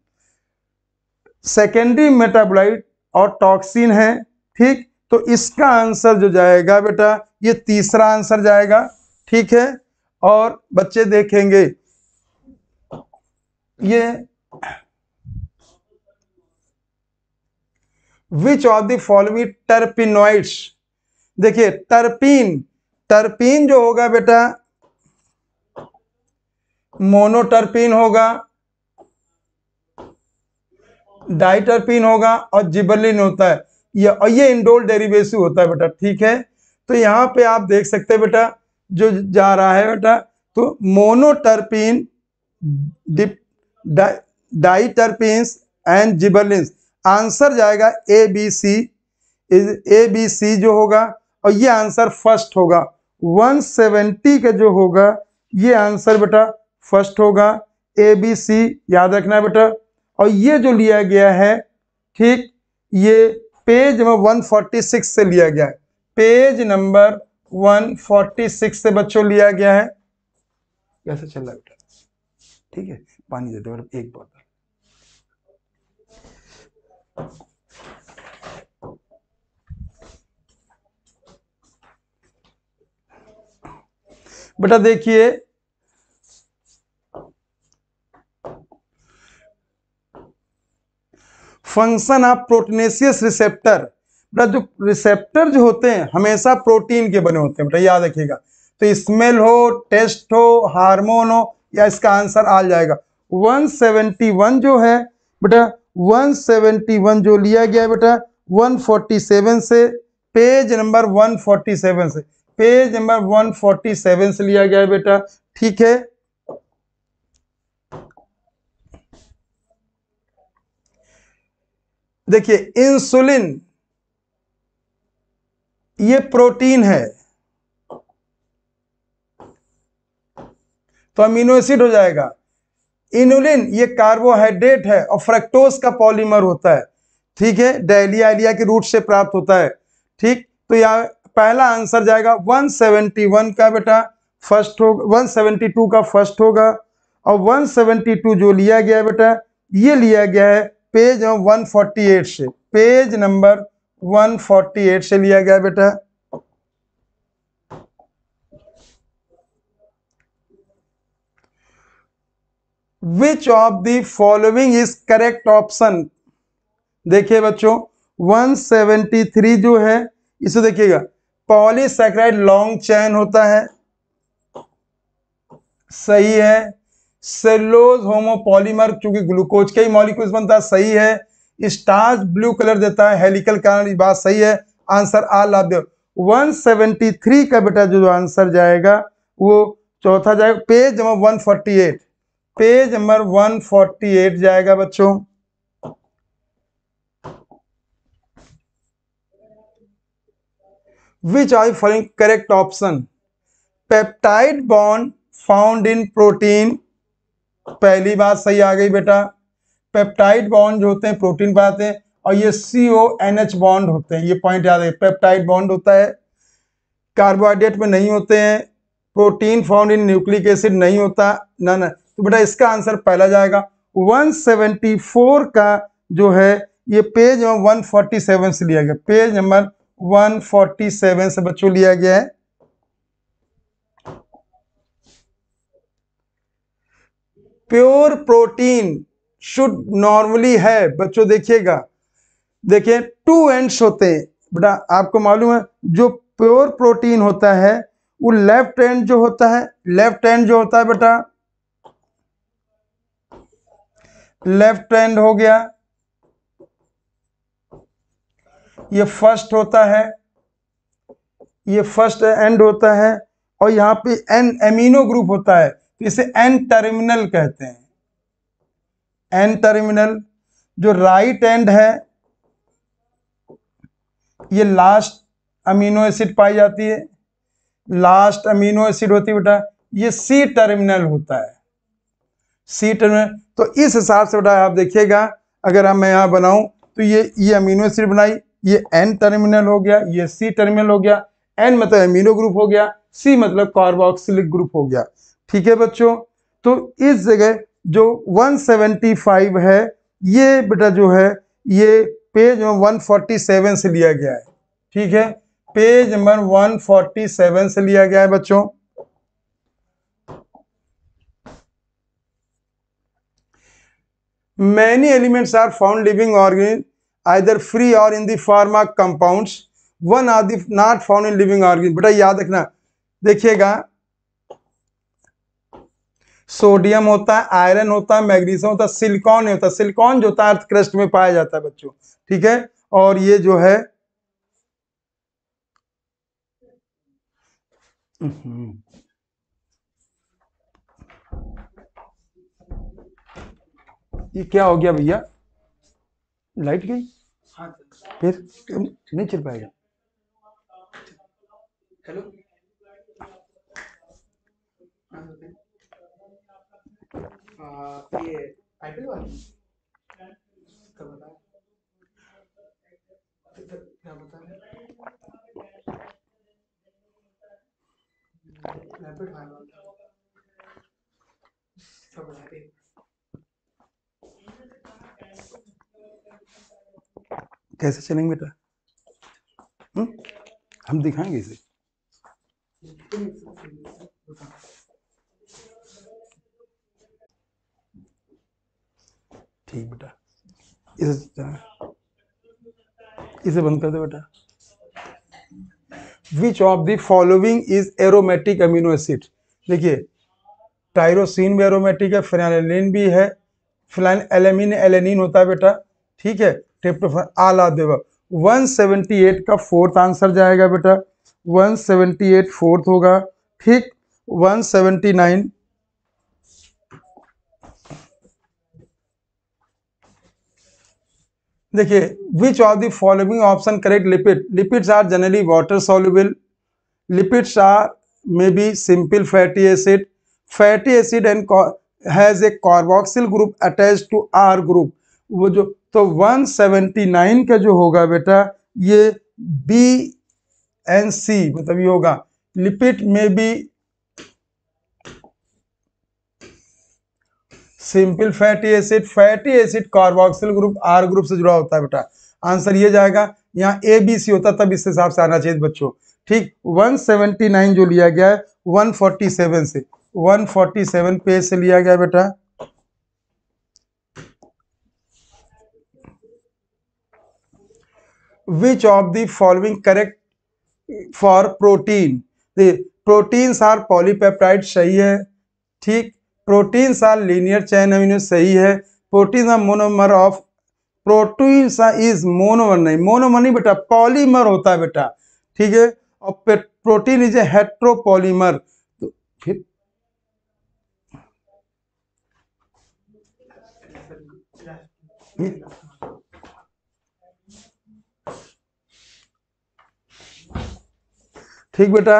सेकेंडरी मेटाबोलाइट और टॉक्सिन है, ठीक, तो इसका आंसर जो जाएगा बेटा ये तीसरा आंसर जाएगा, ठीक है। और बच्चे देखेंगे ये which of the following terpenoids, देखिए टर्पीन जो होगा बेटा मोनोटर्पीन होगा, डाइटर्पीन होगा और जिबरलिन होता है, और ये इंडोल डेरिवेटिव होता है बेटा, ठीक है। तो यहाँ पे आप देख सकते हैं बेटा जो जा रहा है बेटा, तो monoterpene diterpenes and gibberellins, answer जाएगा ए बी सी जो होगा, और ये आंसर फर्स्ट होगा। 170 का जो होगा ये आंसर बेटा फर्स्ट होगा, ए बी सी याद रखना बेटा। और ये जो लिया गया है ठीक, ये पेज नंबर 146 से लिया गया है, पेज नंबर 146 से बच्चों लिया गया है। कैसे चल रहा है बेटा? ठीक है, पानी दे दो एक बोतल। बेटा देखिए, फंक्शन ऑफ प्रोटीनेसियस रिसेप्टर, बेटा जो रिसेप्टर जो होते हैं हमेशा प्रोटीन के बने होते हैं बेटा, याद रखिएगा। तो स्मेल हो, टेस्ट हो, हार्मोन हो, या इसका आंसर आ जाएगा 171 जो है बेटा, 171 जो लिया गया है बेटा 147 से, पेज नंबर 147 से, पेज नंबर 147 से लिया गया है बेटा। ठीक है, देखिए इंसुलिन ये प्रोटीन है, तो अमीनो एसिड हो जाएगा। इनुलिन ये कार्बोहाइड्रेट है और फ्रक्टोज का पॉलीमर होता है। ठीक है, डायलिया एलिया के रूट से प्राप्त होता है। ठीक, तो यहाँ पहला आंसर जाएगा 171 का बेटा फर्स्ट होगा, 172 का फर्स्ट होगा, और 172 जो लिया गया है बेटा ये लिया गया है पेज 148 से, पेज नंबर 148 से लिया गया है बेटा। Which of the following is correct option? देखिए बच्चों 173 जो है इसे देखिएगा, पॉलीसैकेराइड लॉन्ग चेन होता है, सही है। सेलुलोज होमोपॉलीमर चूंकि ग्लूकोज के ही मॉलिक्यूल्स बनता है, सही है। स्टार्च ब्लू कलर देता है, हेलिकल कारण, बात सही है। आंसर आल आप दे 173 का बेटा जो आंसर जाएगा वो चौथा जाएगा, पेज नंबर 148, पेज नंबर 148 जाएगा बच्चों। Which are the following correct option? Peptide bond found in protein, पहली बात सही आ गई बेटा। पेप्टाइड बॉन्ड जो होते हैं प्रोटीन पर आते हैं, और ये CONH बॉन्ड होते हैं, ये पॉइंट याद है। पेप्टाइड बॉन्ड होता है, कार्बोहाइड्रेट में नहीं होते हैं, protein found in nucleic acid नहीं होता ना ना, तो बेटा इसका आंसर पहला जाएगा। 174 का जो है ये पेज 147 से लिया गया, पेज नंबर 147 से बच्चों लिया गया है। प्योर प्रोटीन शुड नॉर्मली है बच्चों, देखिएगा, देखिए टू एंड्स होते हैं बेटा, आपको मालूम है जो प्योर प्रोटीन होता है वो लेफ्ट एंड जो होता है, लेफ्ट एंड जो होता है बेटा, लेफ्ट एंड हो गया, ये फर्स्ट होता है, ये फर्स्ट एंड होता है, और यहाँ पे एन एमिनो ग्रुप होता है, इसे एन टर्मिनल कहते हैं, एन टर्मिनल। जो राइट एंड है ये लास्ट अमीनो एसिड पाई जाती है, लास्ट अमीनो एसिड होती है बेटा, ये सी टर्मिनल होता है, सी टर्मिनल। तो इस हिसाब से बेटा आप देखिएगा, अगर हम मैं यहाँ बनाऊं तो ये अमीनो एसिड बनाई, ये एन टर्मिनल हो गया, ये सी टर्मिनल हो गया, एन मतलब एमिनो ग्रुप हो गया, सी मतलब कार्बोक्सिलिक ग्रुप हो गया। ठीक है बच्चों, तो इस जगह जो 175 है ये बेटा जो है ये पेज 147 से लिया गया है। ठीक है, पेज नंबर 147 से लिया गया है बच्चों। Many elements are found living organism either free or in the form of compounds, one are the not found in living organism। बेटा याद रखना, देखिएगा सोडियम होता है, आयरन होता है, मैग्नीशियम होता है, सिलिकॉन होता है, सिलिकॉन जो होता है अर्थ क्रस्ट में पाया जाता है बच्चों। ठीक है, और ये जो है ये क्या हो गया भैया, लाइट गई? हाँ, फिर नहीं चल पाएगा। हेलो, ये आईपीएल वाली क्या बता रहे कैसे चलेंगे बेटा? हम दिखाएंगे इसे। ठीक बेटा, इसे बंद कर दो बेटा। Which of the following is aromatic amino acid? देखिए टायरोसिन भी एरोमेटिक है, फिनाइलिन भी है, फिनाइल एलेमिन एलेनिन होता है बेटा, ठीक है। ट्रिप्टोफैन आला देवा 178 का फोर्थ आंसर जाएगा बेटा, 178 फोर्थ होगा, ठीक। 179 देखिए which of the following option correct lipid? Lipids are generally water soluble, lipids are may be simple fatty acid, fatty acid and has a carboxyl group attach to R group, वो जो तो 179 का जो होगा बेटा ये बी एंड सी, मतलब ये होगा lipid may be simple fatty acid carboxyl group R group से जुड़ा होता है बेटा। आंसर ये जाएगा, यहाँ ए बी सी होता तब इस हिसाब से आना चाहिए बच्चों, ठीक। 179 जो लिया गया है 147 से, 147 पेज से लिया गया बेटा। Which of the following correct for protein? The proteins are polypeptide सही है, ठीक। Proteins are linear chain amino सही है। Proteins are monomer of, proteins is monomer नहीं, monomer नहीं बेटा polymer होता है बेटा, ठीक है। और protein is a heteropolymer, तो फिर ठीक बेटा,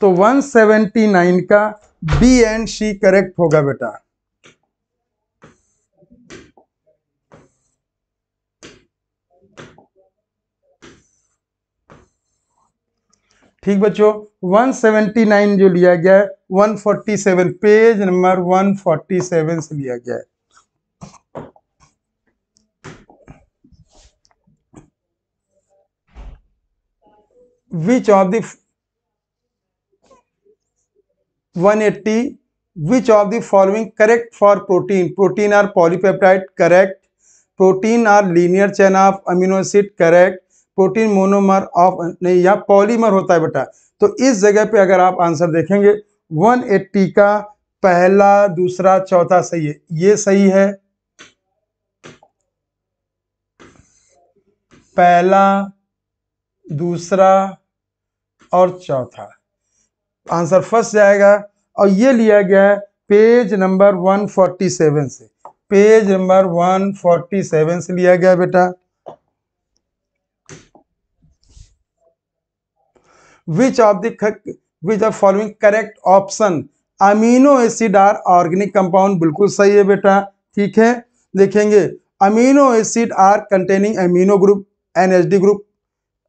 तो 179 का बी एंड सी करेक्ट होगा बेटा। ठीक बच्चों, 179 जो लिया गया है 147 पेज नंबर 147 से लिया गया है। Which of the 180 which of the following correct for protein? Protein are polypeptide correct, protein are linear chain of amino acid correct, protein monomer of नहीं या polymer होता है बेटा। तो इस जगह पे अगर आप आंसर देखेंगे 180 का पहला दूसरा चौथा सही है, ये सही है, पहला दूसरा और चौथा आंसर फर्स्ट जाएगा। और ये लिया गया है पेज नंबर 147 से, पेज नंबर 147 से लिया गया बेटा। Which of following correct option? Amino acid are organic compound बिल्कुल सही है बेटा, ठीक है। देखेंगे amino acid are containing amino group NHD group,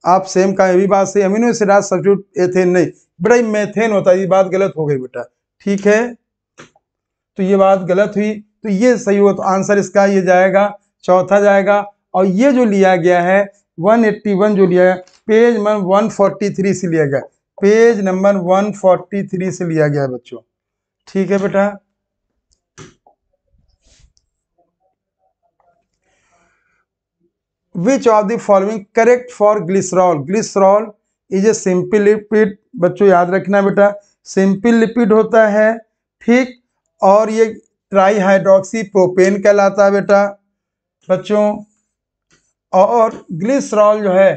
आप सेम का ये भी बात सही, amino acid are substitute ethane नहीं बेटा ये मेथेन होता है, ये बात गलत हो गई बेटा, ठीक है। तो ये बात गलत हुई, तो ये सही हुआ, तो आंसर इसका ये जाएगा चौथा जाएगा। और ये जो लिया गया है 181 जो लिया है पेज नंबर 143 से लिया गया, पेज नंबर 143 से लिया गया बच्चों, ठीक है बेटा। Which of the following correct for glycerol? Glycerol is a simple lipid, बच्चों याद रखना बेटा सिंपल लिपिड होता है, ठीक। और ये ट्राईहाइड्रोक्सी प्रोपेन कहलाता है बेटा बच्चों। और ग्लिसरॉल जो है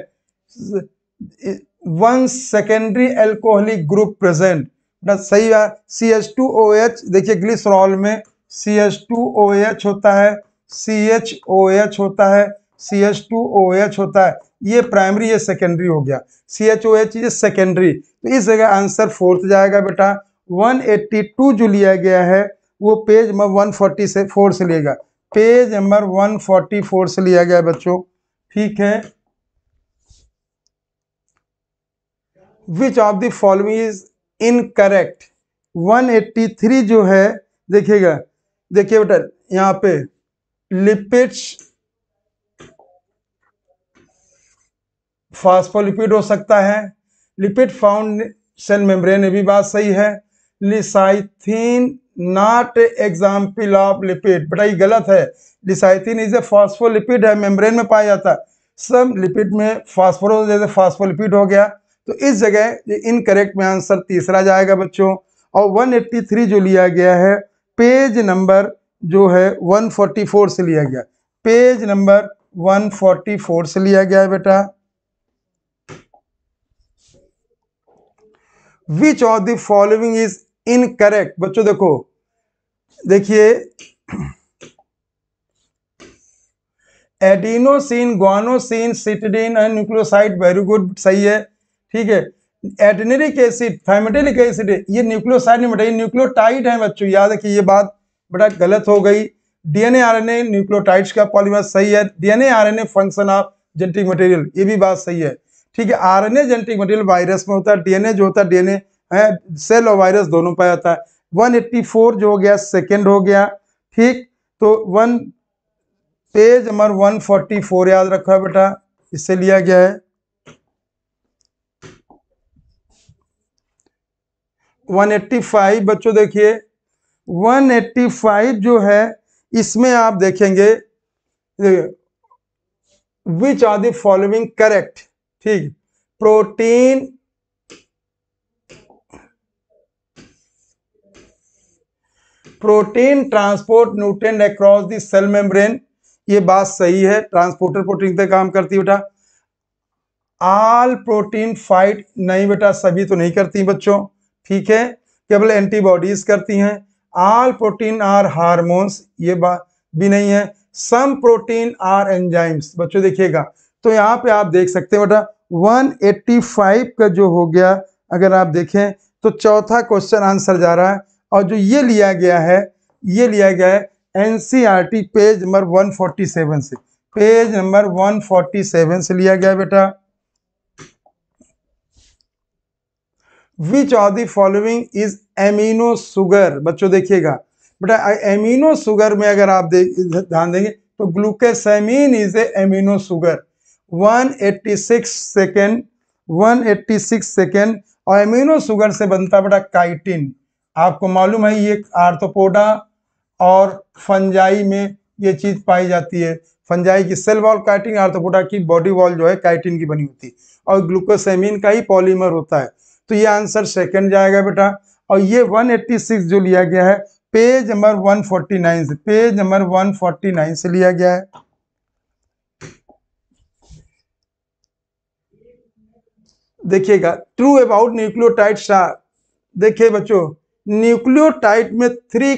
1 सेकेंडरी एल्कोहलिक ग्रुप प्रेजेंट बेटा, सही है। CH2OH देखिए ग्लिसरॉल में CH2OH होता है, CHOH होता है, CH2OH होता है, ये प्राइमरी ये सेकेंडरी हो गया, CHOH ये सेकेंडरी, तो इस जगह आंसर फोर्थ जाएगा बेटा। 182 जो लिया गया है वो पेज नंबर 144 से लिया गया, पेज नंबर 144 से लिया गया बच्चों, ठीक है। Which of the following is incorrect. 183 जो है देखिएगा, देखिए बेटा यहाँ पे लिपिड्स फास्फोलिपिड हो सकता है, लिपिड फाउंड सेल मेम्ब्रेन, ये भी बात सही है। Lecithin not example of lipid, बेटा ये गलत है। लिसाइथिन इज ए फास्फोलिपिड है, मेम्ब्रेन में पाया जाता है। सब लिपिड में फास्फोरस जैसे फास्फोलिपिड हो गया, तो इस जगह इनकरेक्ट में आंसर तीसरा जाएगा बच्चों। और 183 जो लिया गया है पेज नंबर जो है 144 से लिया गया, पेज नंबर 144 से लिया गया है बेटा। Which of the following is incorrect, बच्चों देखो, देखिए adenosine, guanosine, cytidine and nucleoside, very good सही है, ठीक है। एडेनिक एसिड, थाइमेटिलिक एसिड, ये न्यूक्लियोसाइड नहीं बेटा, ये न्यूक्लियोटाइड है बच्चों, याद रखिए ये बात बेटा गलत हो गई। डीएनए आरएनए न्यूक्लियोटाइड्स का पॉलीमर सही है, DNA RNA function of genetic material, ये भी बात सही है, ठीक है। आरएनए जेनेटिक मटेरियल वायरस में होता है, डीएनए जो होता है डीएनए है सेल और वायरस दोनों पर आता है। 184 जो हो गया सेकेंड हो गया, ठीक। तो वन पेज नंबर 144 याद रखा बेटा, इससे लिया गया है। 185 बच्चों देखिए, 185 जो है इसमें आप देखेंगे which are the following correct, ठीक। Protein transport nutrient across the cell membrane, ये बात सही है, ट्रांसपोर्टर प्रोटीन पे काम करती है बेटा। ऑल प्रोटीन फाइट, नहीं बेटा सभी तो नहीं करती बच्चों, ठीक है, केवल एंटीबॉडीज करती हैं। ऑल प्रोटीन आर हार्मोन्स, ये बात भी नहीं है। सम प्रोटीन आर एंजाइम्स, बच्चों देखिएगा, तो यहाँ पे आप देख सकते हैं बेटा 185 का जो हो गया अगर आप देखें तो चौथा क्वेश्चन आंसर जा रहा है। और जो ये लिया गया है, ये लिया गया है एनसीईआरटी पेज नंबर 147 से, पेज नंबर 147 से लिया गया बेटा। Which of the following is amino sugar, बच्चों देखिएगा बेटा एमिनो सुगर में अगर आप ध्यान देंगे तो glucosamine is a amino sugar. 186 second और एमिनो सुगर से बनता बेटा काइटिन, आपको मालूम है ये आर्थ्रोपोडा और फंजाई में ये चीज़ पाई जाती है। फंजाई की सेल वॉल काइटिन, आर्थ्रोपोडा की बॉडी वॉल जो है काइटिन की बनी होती है और ग्लूकोसामिन का ही पॉलीमर होता है, तो ये आंसर सेकंड जाएगा बेटा। और ये 186 जो लिया गया है पेज नंबर 149 से, पेज नंबर 149 से लिया गया है। देखिएगा ट्रू अबाउट न्यूक्लियोटाइड, देखिए बच्चों न्यूक्लियोटाइड में थ्री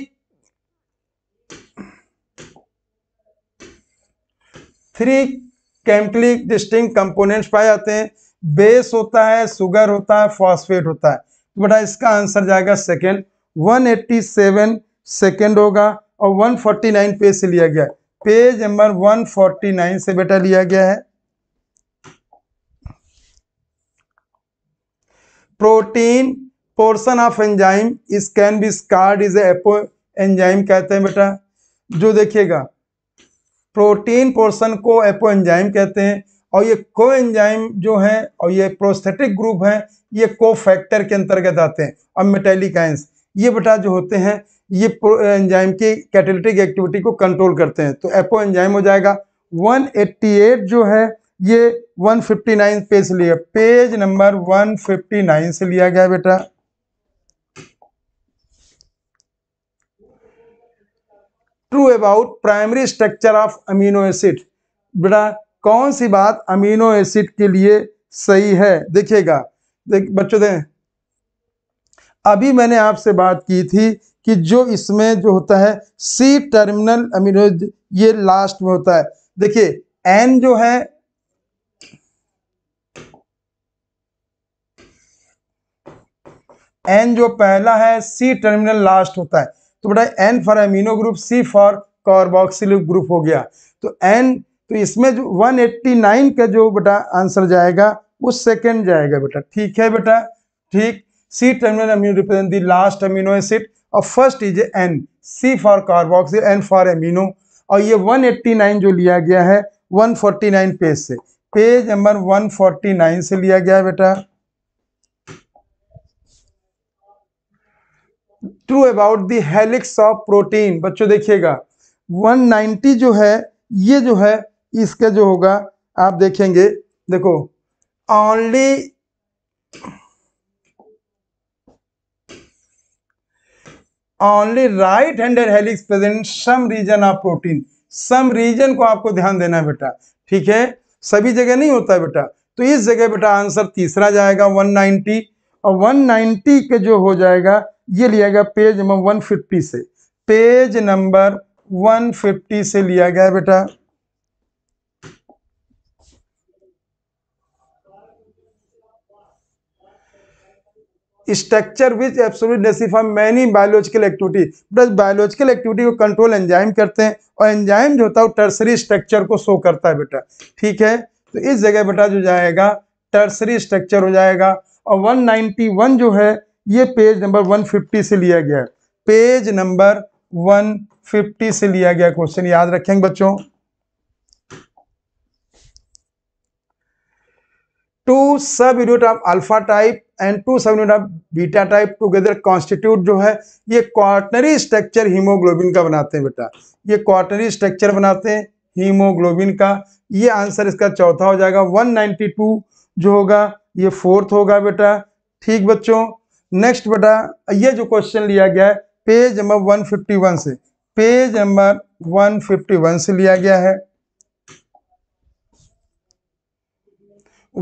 केमिकली डिस्टिंक्ट कंपोनेंट्स पाए जाते हैं, बेस होता है, सुगर होता है, फॉस्फेट होता है, तो बेटा इसका आंसर जाएगा सेकेंड। 187 सेकेंड होगा और 149 पेज से लिया गया, पेज नंबर 149 से बेटा लिया गया है। Protein portion of enzyme is can be scared is apo enzyme कहते हैं बेटा, जो देखिएगा प्रोटीन पोर्शन को एपो एंजाइम कहते हैं। और ये को एंजाइम जो है और ये प्रोस्थेटिक ग्रुप है, ये को फैक्टर के अंतर्गत आते हैं। और मेटेलिक आयंस ये बेटा जो होते हैं ये एंजाइम की कैटालिटिक एक्टिविटी को कंट्रोल करते हैं, तो एपो एंजाइम हो जाएगा। 188 जो है ये 159 पेज से लिया, पेज नंबर 159 से लिया गया बेटा। True about primary structure of amino acid, बेटा कौन सी बात अमीनो एसिड के लिए सही है। देखिएगा बच्चों अभी मैंने आपसे बात की थी कि जो इसमें जो होता है सी टर्मिनल अमीनो ये लास्ट में होता है। देखिए एन जो है एन जो पहला है, सी टर्मिनल लास्ट होता है, तो बेटा N for amino group, C for carboxyl group हो गया। तो एन, तो इसमें जो 189 का जो बेटा आंसर जाएगा वो सेकेंड जाएगा बेटा। ठीक है बेटा, ठीक। C terminal amino represent the last amino acid और first is N, C for carboxyl, N for amino. और ये 189 जो लिया गया है 149 पेज से, पेज नंबर 149 से लिया गया है बेटा। True about the helix of protein, बच्चों देखिएगा 190 जो है ये जो है इसका जो होगा आप देखेंगे, देखो only right handed helix present some region of protein. Some region को आपको ध्यान देना है बेटा, ठीक है, सभी जगह नहीं होता है बेटा। तो इस जगह बेटा आंसर तीसरा जाएगा 190, और 190 के जो हो जाएगा ये लिया गया पेज नंबर 150 से, पेज नंबर 150 से लिया गया बेटा। स्ट्रक्चर विच एब्सोल्यूट डेसिफॉर्म मैनी बायोलॉजिकल एक्टिविटी, बस बायोलॉजिकल एक्टिविटी को कंट्रोल एंजाइम करते हैं, और एंजाइम जो होता है वो टर्सरी स्ट्रक्चर को शो करता है बेटा। ठीक है, तो इस जगह बेटा जो जाएगा टर्सरी स्ट्रक्चर हो जाएगा। और 191 जो है ये पेज नंबर 150 से लिया गया है, पेज नंबर 150 से लिया गया क्वेश्चन, याद रखेंगे बच्चों। Two subunit of alpha type and two subunit of beta type together constitute जो है ये क्वार्टनरी स्ट्रक्चर हीमोग्लोबिन का बनाते हैं बेटा, ये क्वार्टनरी स्ट्रक्चर बनाते हैं हीमोग्लोबिन का। ये आंसर इसका चौथा हो जाएगा। 192 जो होगा ये फोर्थ होगा बेटा। ठीक बच्चों, नेक्स्ट बेटा ये जो क्वेश्चन लिया गया है पेज नंबर 151 से, पेज नंबर 151 से लिया गया है।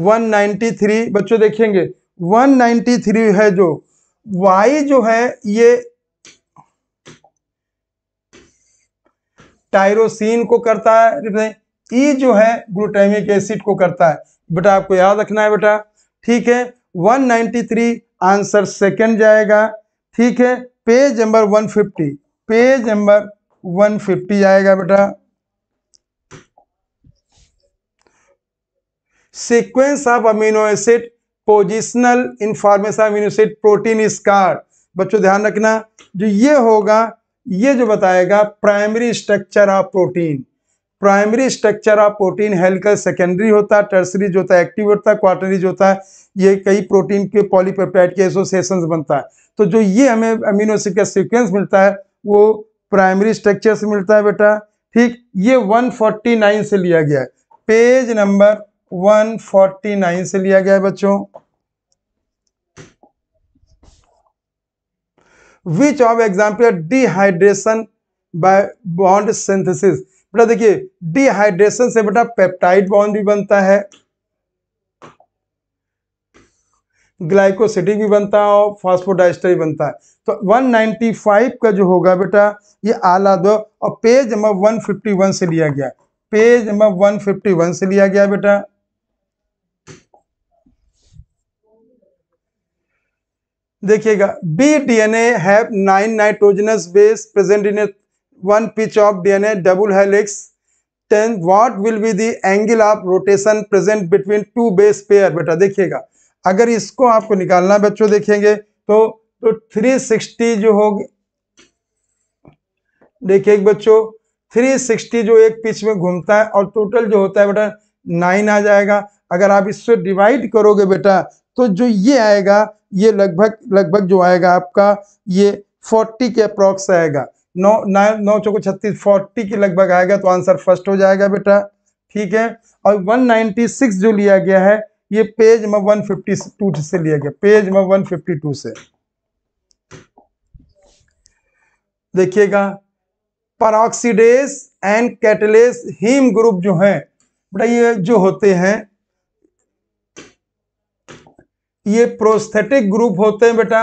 193 बच्चों देखेंगे 193 है जो वाई जो है ये टायरोसिन को करता है, ई जो है ग्लूटामिक एसिड को करता है बेटा, आपको याद रखना है बेटा। ठीक है, 193 आंसर सेकंड जाएगा। ठीक है, पेज नंबर 150, पेज नंबर 150 जाएगा बेटा। Sequence of amino acid positional information amino acid protein scared, बच्चों ध्यान रखना जो ये होगा ये जो बताएगा primary structure of protein. Primary structure of protein helical, secondary होता है, टर्सरी जो होता है एक्टिव होता है, क्वार्टरी जो होता है ये कई प्रोटीन के पॉलीपेप्टाइड के एसोसिएशन बनता है। तो जो ये हमें अमीनो एसिड का सीक्वेंस मिलता है वो प्राइमरी स्ट्रक्चर से मिलता है बेटा। ठीक, ये 149 से लिया गया है, पेज नंबर 149 से लिया गया है बच्चों। Which of example dehydration by bond synthesis, बेटा देखिए डिहाइड्रेशन से बेटा पेप्टाइड बॉन्ड भी बनता है, ग्लाइकोसिडिक भी बनता है, और फॉस्फोडाइस्टर भी बनता है। तो 195 का जो होगा बेटा ये आला दो, और पेज नंबर 151 से लिया गया है, पेज नंबर 151 से लिया गया बेटा। देखिएगा B DNA have 9 nitrogenous base present in 1 pitch of DNA double helix, then what will be the angle of rotation present between two base pair. बेटा देखिएगा अगर इसको आपको निकालना बच्चों देखेंगे तो 360 जो होगी, देखिए बच्चों 360 जो एक पिच में घूमता है, और टोटल जो होता है बेटा 9 आ जाएगा। अगर आप इससे डिवाइड करोगे बेटा तो जो ये आएगा ये लगभग जो आएगा आपका ये 40 के अप्रॉक्स आएगा, 9×9=36 40 के लगभग आएगा। तो आंसर फर्स्ट हो जाएगा बेटा। ठीक है, और 196 जो लिया गया है ये पेज नंबर 152 से लिया गया, पेज नंबर 152 से। देखिएगा peroxidase and catalase heme group जो है बेटा ये जो होते हैं ये प्रोस्थेटिक ग्रुप होते हैं बेटा,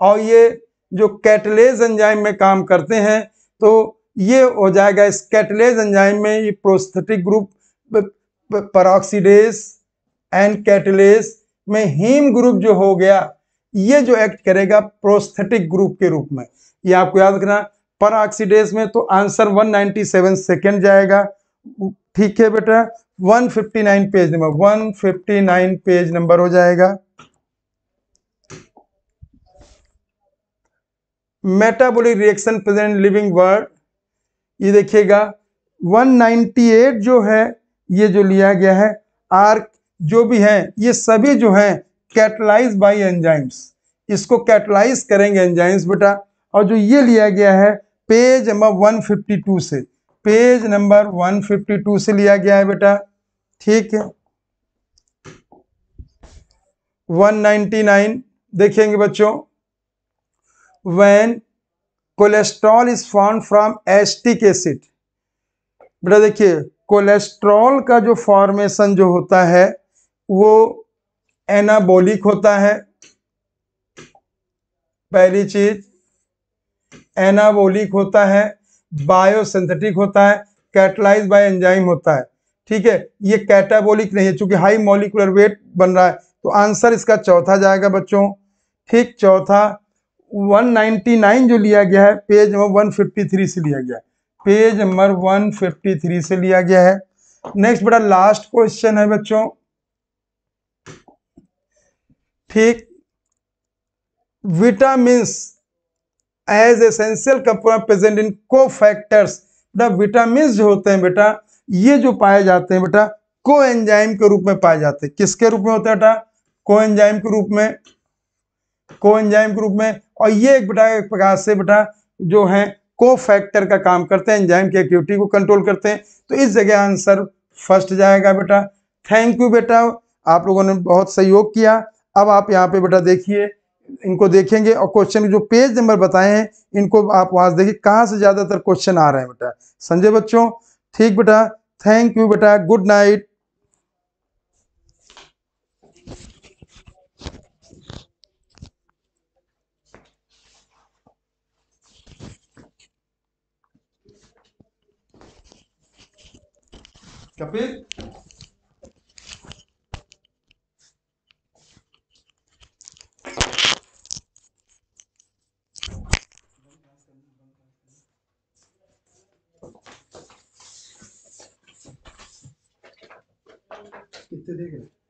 और ये जो कैटलेज एंजाइम में काम करते हैं। तो ये हो जाएगा इस कैटलेज एंजाइम में ये prosthetic group peroxidase and catalase में हीम ग्रुप जो हो गया ये जो एक्ट करेगा प्रोस्थेटिक ग्रुप के रूप में, ये आपको याद रखना परऑक्सीडेज में। तो आंसर 197 सेकंड जाएगा। ठीक है बेटा, 159 पेज नंबर 159 पेज नंबर हो जाएगा। Metabolic reaction present living world, ये देखिएगा 198 जो है ये जो लिया गया है, आर्क जो भी है ये सभी जो है कैटलाइज बाय एंजाइम्स, इसको कैटलाइज करेंगे एंजाइम्स बेटा। और जो ये लिया गया है पेज नंबर 152 से, पेज नंबर 152 से लिया गया है बेटा, ठीक है। 199 देखेंगे बच्चों, when cholesterol is form from acetic acid, बेटा देखिए कोलेस्ट्रॉल का जो फॉर्मेशन जो होता है वो एनाबॉलिक होता है, पहली चीज एनाबॉलिक होता है, बायोसिंथेटिक होता है, कैटलाइज बाय एंजाइम होता है, ठीक है। ये कैटाबॉलिक नहीं है क्योंकि हाई मॉलिकुलर वेट बन रहा है, तो आंसर इसका चौथा जाएगा बच्चों, ठीक। चौथा 199 जो लिया गया है पेज नंबर 153 से लिया गया है, पेज नंबर 153 से लिया गया है। नेक्स्ट बड़ा लास्ट क्वेश्चन है बच्चों, ठीक। Vitamins as essential component present in cofactors, बेटा विटामिन्स जो होते हैं बेटा ये जो पाए जाते हैं बेटा कोएंजाइम के रूप में पाए जाते हैं, किसके रूप में होता है बेटा कोएंजाइम के रूप में, कोएंजाइम के रूप में। और ये एक बेटा एक प्रकार से बेटा जो है कोफैक्टर का काम करते हैं, एंजाइम की एक्टिविटी को कंट्रोल करते हैं, तो इस जगह आंसर फर्स्ट जाएगा बेटा। थैंक यू बेटा, आप लोगों ने बहुत सहयोग किया। अब आप यहाँ पे बेटा देखिए, इनको देखेंगे और क्वेश्चन के जो पेज नंबर बताए हैं इनको आप वहां से देखिए कहाँ से ज्यादातर क्वेश्चन आ रहे हैं बेटा, समझे बच्चों, ठीक बेटा। थैंक यू बेटा, गुड नाइट। कपिल कितने देख रहे